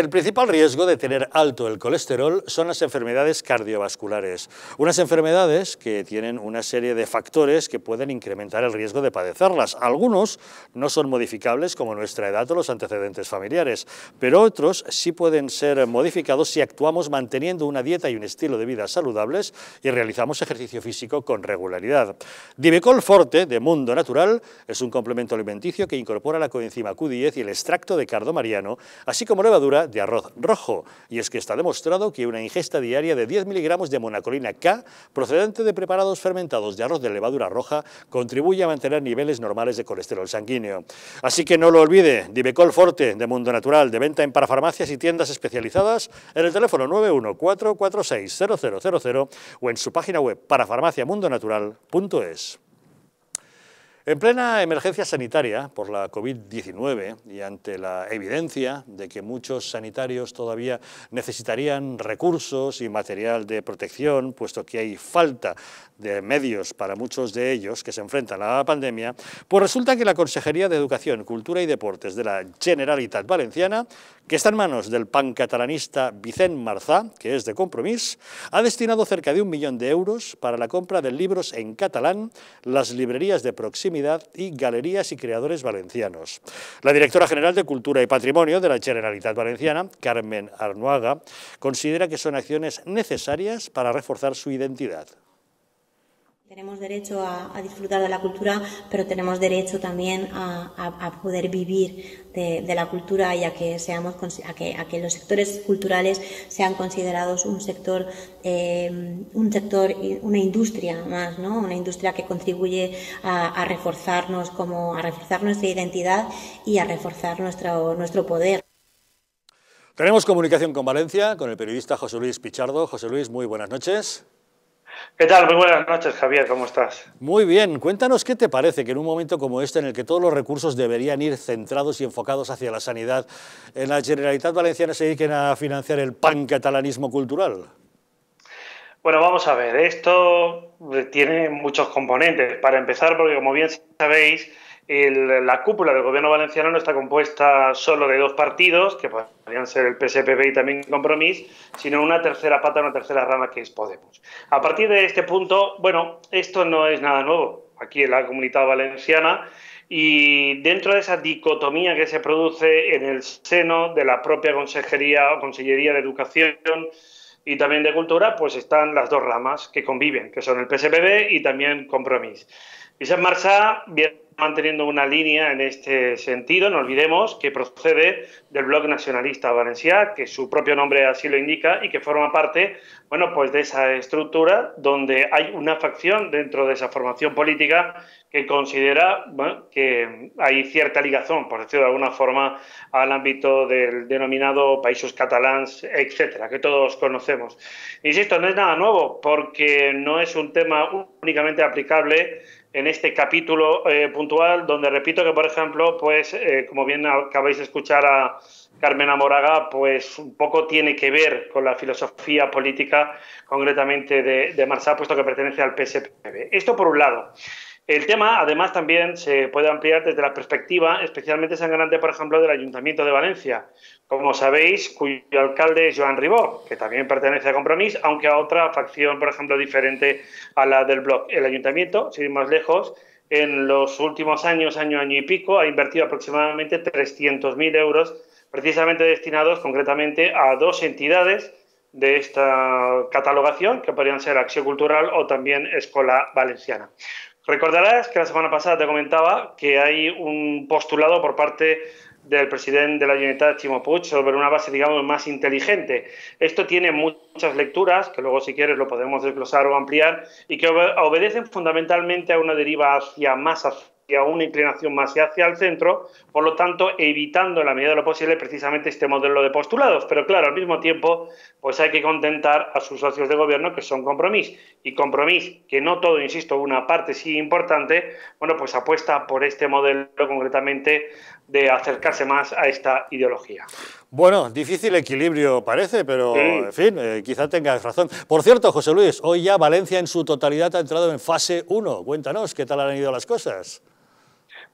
El principal riesgo de tener alto el colesterol son las enfermedades cardiovasculares, unas enfermedades que tienen una serie de factores que pueden incrementar el riesgo de padecerlas. Algunos no son modificables, como nuestra edad o los antecedentes familiares, pero otros sí pueden ser modificados si actuamos manteniendo una dieta y un estilo de vida saludables y realizamos ejercicio físico con regularidad. Divecol Forte, de Mundo Natural, es un complemento alimenticio que incorpora la coenzima Q diez y el extracto de cardo mariano, así como levadura de arroz rojo, y es que está demostrado que una ingesta diaria de diez miligramos de monacolina K, procedente de preparados fermentados de arroz de levadura roja, contribuye a mantener niveles normales de colesterol sanguíneo. Así que no lo olvide, Divecol Forte de Mundo Natural, de venta en parafarmacias y tiendas especializadas, en el teléfono nueve uno cuatro cuatro seis cero cero cero cero o en su página web parafarmaciamundonatural punto es. En plena emergencia sanitaria por la COVID diecinueve y ante la evidencia de que muchos sanitarios todavía necesitarían recursos y material de protección, puesto que hay falta de medios para muchos de ellos que se enfrentan a la pandemia, pues resulta que la Consejería de Educación, Cultura y Deportes de la Generalitat Valenciana, que está en manos del pancatalanista Vicent Marzà, que es de Compromís, ha destinado cerca de un millón de euros para la compra de libros en catalán, las librerías de proximidad y galerías y creadores valencianos. La directora general de Cultura y Patrimonio de la Generalitat Valenciana, Carmen Arnuaga, considera que son acciones necesarias para reforzar su identidad. Tenemos derecho a, a disfrutar de la cultura, pero tenemos derecho también a, a, a poder vivir de, de la cultura y a que, seamos, a, que, a que los sectores culturales sean considerados un sector, eh, un sector, una industria más, ¿no? Una industria que contribuye a, a reforzarnos como a reforzar nuestra identidad y a reforzar nuestro, nuestro poder. Tenemos comunicación con Valencia, con el periodista José Luis Pichardo. José Luis, muy buenas noches. ¿Qué tal? Muy buenas noches, Javier, ¿cómo estás? Muy bien, cuéntanos qué te parece que en un momento como este, en el que todos los recursos deberían ir centrados y enfocados hacia la sanidad, en la Generalitat Valenciana se dediquen a financiar el pancatalanismo cultural. Bueno, vamos a ver, esto tiene muchos componentes. Para empezar, porque como bien sabéis, el, la cúpula del gobierno valenciano no está compuesta solo de dos partidos, que podrían ser el P S P B y también Compromís, sino una tercera pata, una tercera rama que es Podemos. A partir de este punto, bueno, esto no es nada nuevo aquí en la Comunidad Valenciana y dentro de esa dicotomía que se produce en el seno de la propia Consejería o Consellería de Educación y también de Cultura, pues están las dos ramas que conviven, que son el P S P B y también Compromís. Vicent Marzà viene manteniendo una línea en este sentido, no olvidemos que procede del Bloc Nacionalista Valencià, que su propio nombre así lo indica y que forma parte, bueno, pues de esa estructura donde hay una facción dentro de esa formación política que considera, bueno, que hay cierta ligazón, por decirlo de alguna forma, al ámbito del denominado Países Catalans, etcétera, que todos conocemos. Insisto, no es nada nuevo, porque no es un tema únicamente aplicable en este capítulo eh, puntual, donde repito que, por ejemplo, pues eh, como bien acabáis de escuchar a Carmen Arnuaga, pues un poco tiene que ver con la filosofía política, concretamente de, de Marzà, puesto que pertenece al P S P B. Esto por un lado. El tema, además, también se puede ampliar desde la perspectiva, especialmente sangrante, por ejemplo, del Ayuntamiento de Valencia, como sabéis, cuyo alcalde es Joan Ribó, que también pertenece a Compromís, aunque a otra facción, por ejemplo, diferente a la del Bloc. El Ayuntamiento, sin ir más lejos, en los últimos años, año, año y pico, ha invertido aproximadamente trescientos mil euros, precisamente destinados concretamente a dos entidades de esta catalogación, que podrían ser Acció Cultural o también Escola Valenciana. Recordarás que la semana pasada te comentaba que hay un postulado por parte del presidente de la Generalitat, Ximo Puig, sobre una base, digamos, más inteligente. Esto tiene muchas lecturas, que luego si quieres lo podemos desglosar o ampliar, y que obedecen fundamentalmente a una deriva hacia más hacia una inclinación más hacia el centro, por lo tanto evitando en la medida de lo posible precisamente este modelo de postulados. Pero claro, al mismo tiempo pues hay que contentar a sus socios de gobierno, que son Compromís. Y Compromís, que no todo, insisto, una parte sí importante, bueno, pues apuesta por este modelo concretamente de acercarse más a esta ideología. Bueno, difícil equilibrio parece, pero sí, en fin, eh, quizá tengas razón. Por cierto, José Luis, hoy ya Valencia en su totalidad ha entrado en fase uno. Cuéntanos, ¿qué tal han ido las cosas?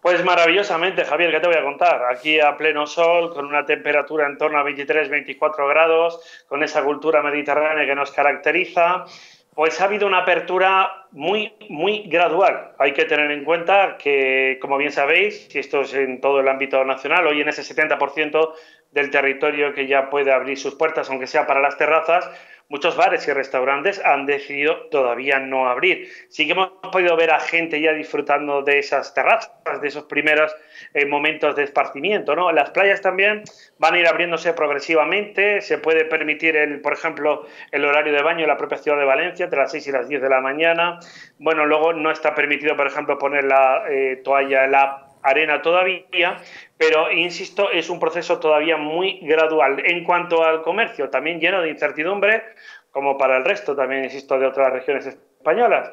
Pues maravillosamente, Javier, ¿qué te voy a contar? Aquí a pleno sol, con una temperatura en torno a veintitrés, veinticuatro grados, con esa cultura mediterránea que nos caracteriza, pues ha habido una apertura muy, muy gradual. Hay que tener en cuenta que, como bien sabéis, y esto es en todo el ámbito nacional, hoy en ese setenta por ciento del territorio que ya puede abrir sus puertas, aunque sea para las terrazas, muchos bares y restaurantes han decidido todavía no abrir. Sí que hemos podido ver a gente ya disfrutando de esas terrazas, de esos primeros eh, momentos de esparcimiento, ¿no? Las playas también van a ir abriéndose progresivamente. Se puede permitir, el, por ejemplo, el horario de baño en la propia ciudad de Valencia, entre las seis y las diez de la mañana. Bueno, luego no está permitido, por ejemplo, poner la eh, toalla en la arena todavía, pero insisto, es un proceso todavía muy gradual. En cuanto al comercio, también lleno de incertidumbre, como para el resto también, insisto, de otras regiones españolas.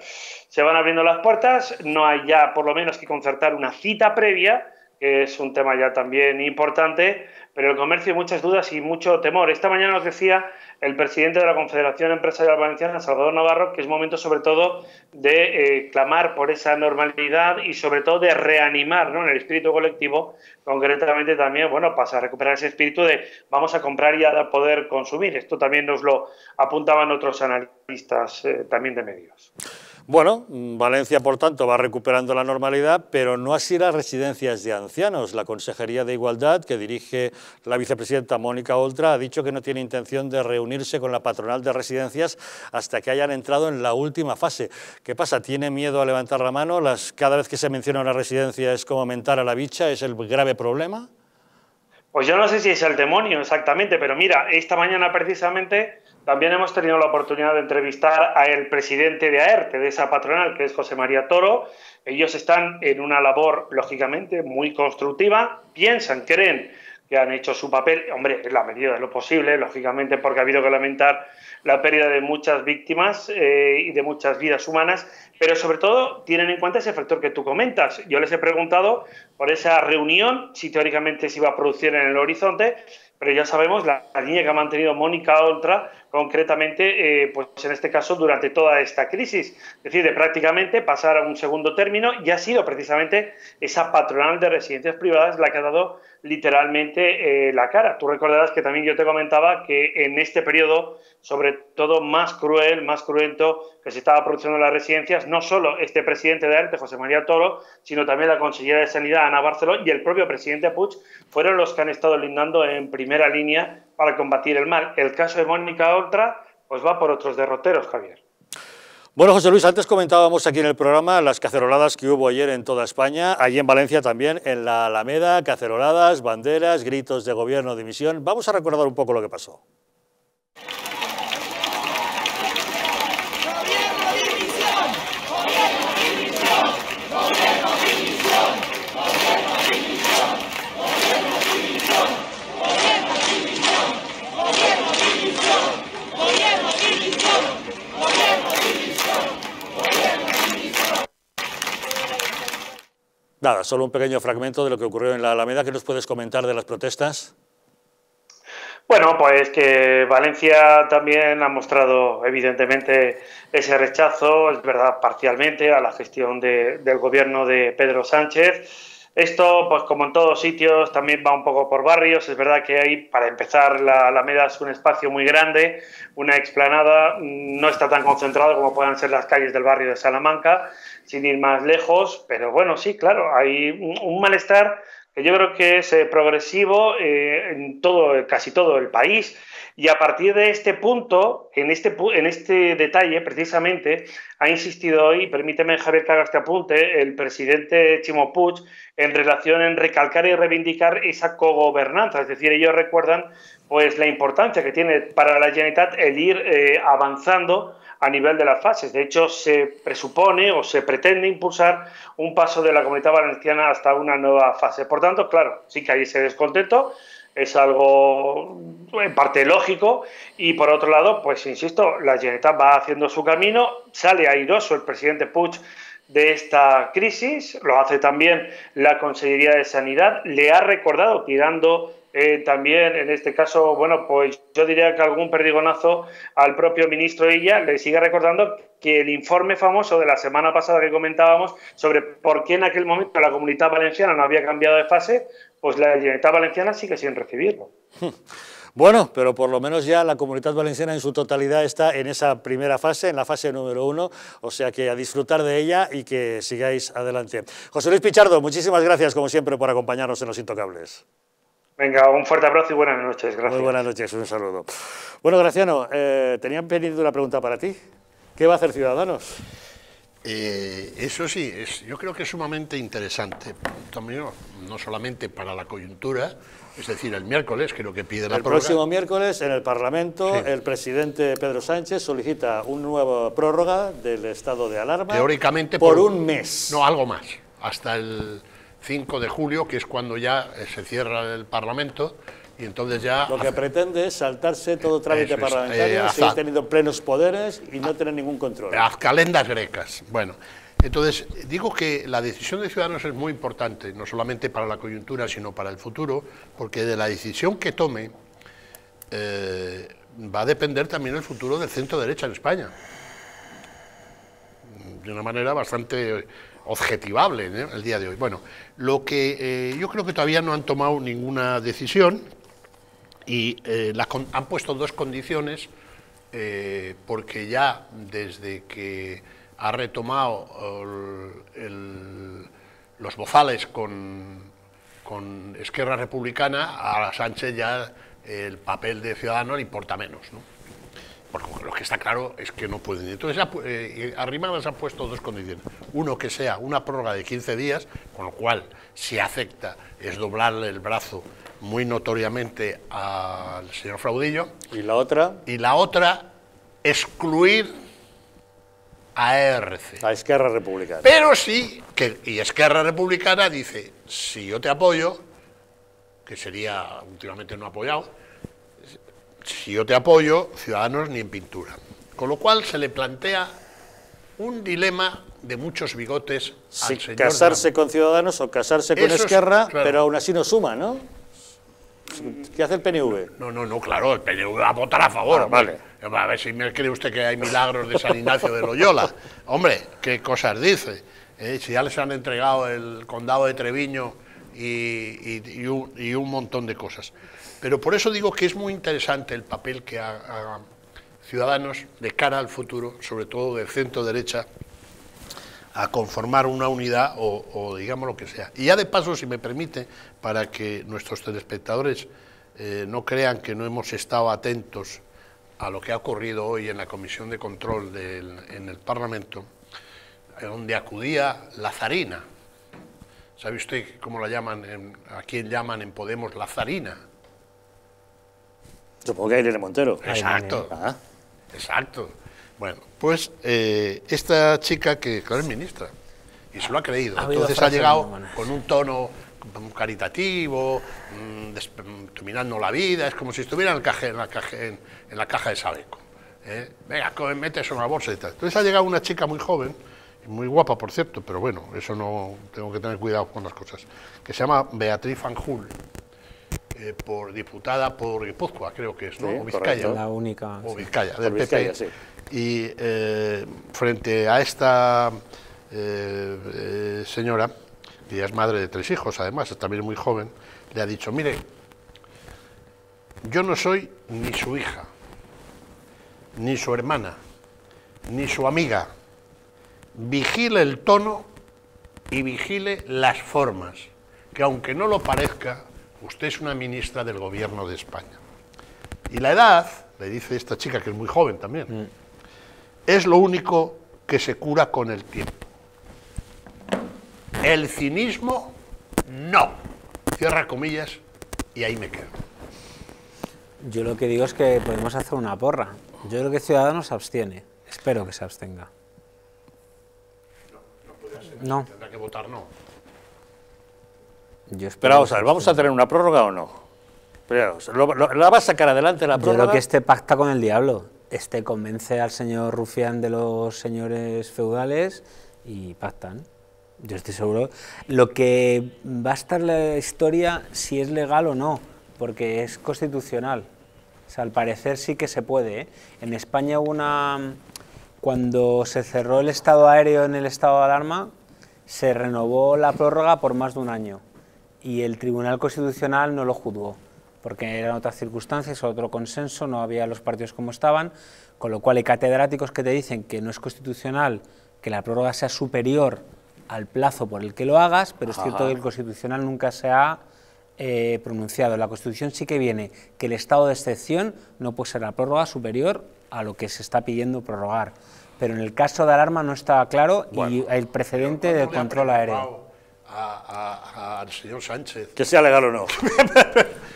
Se van abriendo las puertas, no hay ya por lo menos que concertar una cita previa, que es un tema ya también importante, pero el comercio hay muchas dudas y mucho temor. Esta mañana nos decía el presidente de la Confederación Empresarial Valenciana, Salvador Navarro, que es momento sobre todo de eh, clamar por esa normalidad y sobre todo de reanimar, ¿no?, en el espíritu colectivo, concretamente también, bueno, pasa a recuperar ese espíritu de vamos a comprar y a poder consumir. Esto también nos lo apuntaban otros analistas eh, también de medios. Bueno, Valencia, por tanto, va recuperando la normalidad, pero no así las residencias de ancianos. La Consejería de Igualdad, que dirige la vicepresidenta Mónica Oltra, ha dicho que no tiene intención de reunirse con la patronal de residencias hasta que hayan entrado en la última fase. ¿Qué pasa? ¿Tiene miedo a levantar la mano? Las, cada vez que se menciona una residencia es como mentar a la bicha, ¿es el grave problema? Pues yo no sé si es el demonio exactamente, pero mira, esta mañana precisamente también hemos tenido la oportunidad de entrevistar al presidente de A E R T, de esa patronal, que es José María Toro. Ellos están en una labor, lógicamente, muy constructiva. Piensan, creen que han hecho su papel, hombre, en la medida de lo posible, lógicamente, porque ha habido que lamentar la pérdida de muchas víctimas eh, y de muchas vidas humanas, pero sobre todo tienen en cuenta ese factor que tú comentas. Yo les he preguntado por esa reunión, si teóricamente se iba a producir en el horizonte, pero ya sabemos la, la línea que ha mantenido Mónica Oltra, concretamente, eh, pues en este caso, durante toda esta crisis. Es decir, de prácticamente pasar a un segundo término, y ha sido precisamente esa patronal de residencias privadas la que ha dado literalmente eh, la cara. Tú recordarás que también yo te comentaba que en este periodo, sobre todo más cruel, más cruento, que se estaba produciendo en las residencias, no solo este presidente de A E R T, José María Toro, sino también la consellera de Sanidad, Ana Barceló, y el propio presidente Puig, fueron los que han estado lindando en primera línea para combatir el mal. El caso de Mónica Oltra pues va por otros derroteros, Javier. Bueno, José Luis, antes comentábamos aquí en el programa las caceroladas que hubo ayer en toda España, allí en Valencia también, en la Alameda, caceroladas, banderas, gritos de gobierno, dimisión. Vamos a recordar un poco lo que pasó. Nada, solo un pequeño fragmento de lo que ocurrió en la Alameda. ¿Qué nos puedes comentar de las protestas? Bueno, pues que Valencia también ha mostrado evidentemente ese rechazo, es verdad, parcialmente a la gestión de, del gobierno de Pedro Sánchez. Esto, pues como en todos sitios, también va un poco por barrios. Es verdad que hay, para empezar, la Alameda es un espacio muy grande, una explanada, no está tan concentrado como puedan ser las calles del barrio de Salamanca, sin ir más lejos, pero bueno, sí, claro, hay un malestar que yo creo que es eh, progresivo eh, en todo, casi todo el país, y a partir de este punto, en este, en este detalle precisamente, ha insistido hoy, permíteme, Javier, que haga este apunte, el presidente Ximo Puig, en relación en recalcar y reivindicar esa cogobernanza. Es decir, ellos recuerdan pues la importancia que tiene para la Generalitat el ir eh, avanzando a nivel de las fases. De hecho, se presupone o se pretende impulsar un paso de la Comunidad Valenciana hasta una nueva fase. Por tanto, claro, sí que hay ese descontento, es algo en parte lógico, y por otro lado, pues insisto, la Generalitat va haciendo su camino, sale airoso el presidente Puig de esta crisis, lo hace también la Consellería de Sanidad, le ha recordado tirando Eh, también, en este caso, bueno, pues yo diría que algún perdigonazo al propio ministro Illa le sigue recordando que el informe famoso de la semana pasada que comentábamos sobre por qué en aquel momento la Comunidad Valenciana no había cambiado de fase, pues la Generalitat Valenciana sigue sin recibirlo. Bueno, pero por lo menos ya la Comunidad Valenciana en su totalidad está en esa primera fase, en la fase número uno, o sea que a disfrutar de ella y que sigáis adelante. José Luis Pichardo, muchísimas gracias como siempre por acompañarnos en Los Intocables. Venga, un fuerte abrazo y buenas noches, gracias. Muy buenas noches, un saludo. Bueno, Graciano, eh, tenían pendiente una pregunta para ti. ¿Qué va a hacer Ciudadanos? Eh, eso sí, es, yo creo que es sumamente interesante, también no solamente para la coyuntura, es decir, el miércoles creo que pide la prórroga. El próximo miércoles en el Parlamento, sí, el presidente Pedro Sánchez solicita una nueva prórroga del estado de alarma. Teóricamente por, por un mes. No, algo más, hasta el cinco de julio, que es cuando ya se cierra el Parlamento. Y entonces ya lo que hace, pretende es saltarse todo trámite es, parlamentario, eh, seguir haz, teniendo plenos poderes y no haz, tener ningún control. Las calendas grecas. Bueno, entonces digo que la decisión de Ciudadanos es muy importante, no solamente para la coyuntura, sino para el futuro, porque de la decisión que tome eh, va a depender también el futuro del centro derecha en España. De una manera bastante objetivable, ¿eh?, el día de hoy. Bueno, lo que eh, yo creo que todavía no han tomado ninguna decisión. Y eh, la, han puesto dos condiciones, eh, porque ya desde que ha retomado el, el, los bozales con, con Esquerra Republicana, a Sánchez ya el papel de Ciudadano le importa menos, ¿no? Porque lo que está claro es que no pueden. Entonces, eh, Arrimadas han puesto dos condiciones. Uno, que sea una prórroga de quince días, con lo cual, si acepta, es doblarle el brazo muy notoriamente al señor Fraudillo. ¿Y la otra? Y la otra, excluir a E R C. A Esquerra Republicana. Pero sí, que, y Esquerra Republicana dice, si yo te apoyo, que sería últimamente no apoyado, si yo te apoyo, Ciudadanos ni en pintura. Con lo cual se le plantea un dilema de muchos bigotes al señor. Casarse con Ciudadanos o casarse con Esquerra, pero aún así no suma, ¿no? ¿Qué hace el P N V? No, no, no, claro, el P N V va a votar a favor. Ah, vale. A ver si me cree usted que hay milagros de San Ignacio de Loyola. Hombre, qué cosas dice. Eh, si ya les han entregado el condado de Treviño y, y, y, un, y un montón de cosas. Pero por eso digo que es muy interesante el papel que haga Ciudadanos de cara al futuro, sobre todo del centro derecha, a conformar una unidad o, o digamos lo que sea. Y ya de paso, si me permite, para que nuestros telespectadores eh, no crean que no hemos estado atentos a lo que ha ocurrido hoy en la Comisión de Control del, en el Parlamento, donde acudía Lazarina. ¿Sabe usted cómo la llaman, en, a quién llaman en Podemos Lazarina? Supongo que a Irene Montero. Exacto, ah. exacto. Bueno, pues eh, esta chica que, claro, es ministra, y se lo ha creído, ha entonces ha llegado con un tono caritativo, mmm, mirando la vida, es como si estuviera en, el caje, en, la, caje, en, en la caja de Sabeco. ¿eh? Venga, mete eso en la bolsa y tal. Entonces ha llegado una chica muy joven, muy guapa por cierto, pero bueno, eso no, tengo que tener cuidado con las cosas, que se llama Beatriz Fanjul. Eh, por diputada por Guipúzcoa, creo que es, ¿no? Sí, o Vizcaya. La única, o Vizcaya, sí. del Vizcaya, P P. Sí. Y eh, frente a esta eh, eh, señora, que ya es madre de tres hijos, además, es también muy joven, le ha dicho, mire, yo no soy ni su hija, ni su hermana, ni su amiga. Vigile el tono y vigile las formas, que aunque no lo parezca, usted es una ministra del Gobierno de España. Y la edad, le dice esta chica, que es muy joven también, mm. es lo único que se cura con el tiempo. El cinismo, no. Cierra comillas y ahí me quedo. Yo lo que digo es que podemos hacer una porra. Yo creo que Ciudadanos se abstiene. Espero que se abstenga. No, no puede ser. No. Tendrá que votar no. Pero vamos a ver, ¿vamos a tener una prórroga o no? Pero, ¿lo, lo, ¿La va a sacar adelante la prórroga? Yo creo que este pacta con el diablo. Este convence al señor Rufián de los señores feudales y pactan. Yo estoy seguro. Lo que va a estar la historia, si es legal o no, porque es constitucional. O sea, al parecer sí que se puede, ¿eh? En España hubo una... Cuando se cerró el estado aéreo en el estado de alarma, se renovó la prórroga por más de un año y el Tribunal Constitucional no lo juzgó, porque eran otras circunstancias, otro consenso, no había los partidos como estaban, con lo cual hay catedráticos que te dicen que no es constitucional que la prórroga sea superior al plazo por el que lo hagas, pero es cierto que el Constitucional nunca se ha eh, pronunciado. La Constitución sí que viene que el estado de excepción no puede ser la prórroga superior a lo que se está pidiendo prorrogar. Pero en el caso de alarma no estaba claro, bueno, y el precedente del control aéreo. A, a, al señor Sánchez. Que sea legal o no.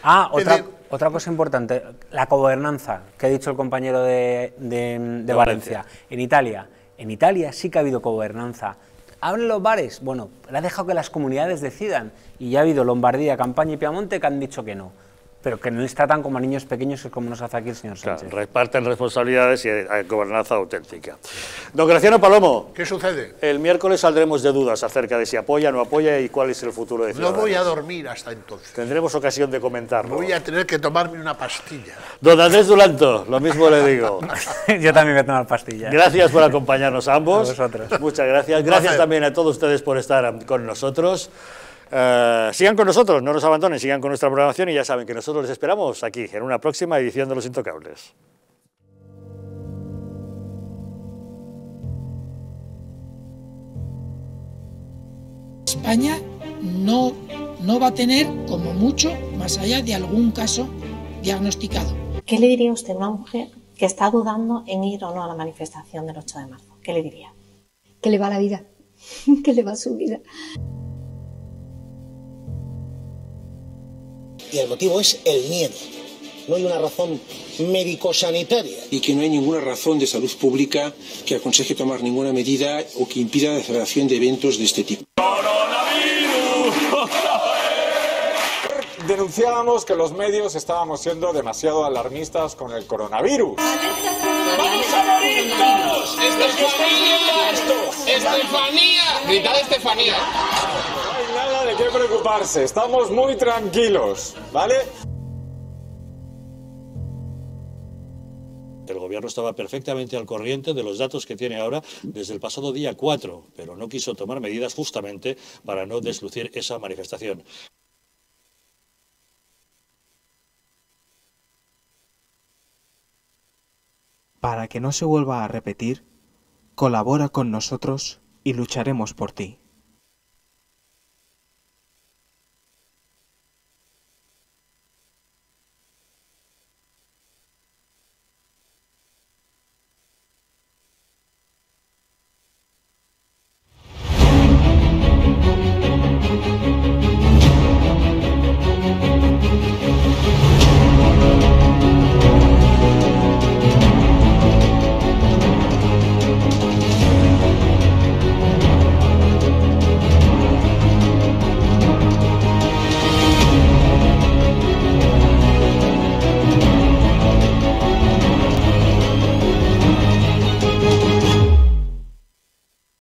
Ah, otra, otra cosa importante, la gobernanza, que ha dicho el compañero de, de, de, de Valencia. Valencia. En Italia, en Italia sí que ha habido gobernanza. ¿Hablan los bares? Bueno, le ha dejado que las comunidades decidan. Y ya ha habido Lombardía, Campaña y Piamonte que han dicho que no. Pero que no les tratan como a niños pequeños, que es como nos hace aquí el señor Sánchez. Claro, reparten responsabilidades y hay gobernanza auténtica. Don Graciano Palomo. ¿Qué sucede? El miércoles saldremos de dudas acerca de si apoya, no apoya y cuál es el futuro de Ciudadanos. No voy a dormir hasta entonces. Tendremos ocasión de comentarlo. Voy a tener que tomarme una pastilla. Don Andrés Dulanto, lo mismo le digo. Yo también voy a tomar pastillas. Gracias por acompañarnos ambos. A vosotros. Muchas gracias. Gracias también a todos ustedes por estar con nosotros. Uh, sigan con nosotros, no nos abandonen, sigan con nuestra programación y ya saben que nosotros les esperamos aquí en una próxima edición de Los Intocables. España no, no va a tener como mucho más allá de algún caso diagnosticado. ¿Qué le diría usted a una mujer que está dudando en ir o no a la manifestación del ocho de marzo? ¿Qué le diría? Que le va la vida, que le va su vida. Y el motivo es el miedo. No hay una razón médico-sanitaria. Y que no hay ninguna razón de salud pública que aconseje tomar ninguna medida o que impida la celebración de eventos de este tipo. Denunciábamos que los medios estábamos siendo demasiado alarmistas con el coronavirus. ¡Vamos a morir todos! ¡Estefanía! ¡Estefanía! ¡Gritad Estefanía! De qué preocuparse, estamos muy tranquilos, ¿vale? El gobierno estaba perfectamente al corriente de los datos que tiene ahora desde el pasado día cuatro, pero no quiso tomar medidas justamente para no deslucir esa manifestación. Para que no se vuelva a repetir, colabora con nosotros y lucharemos por ti.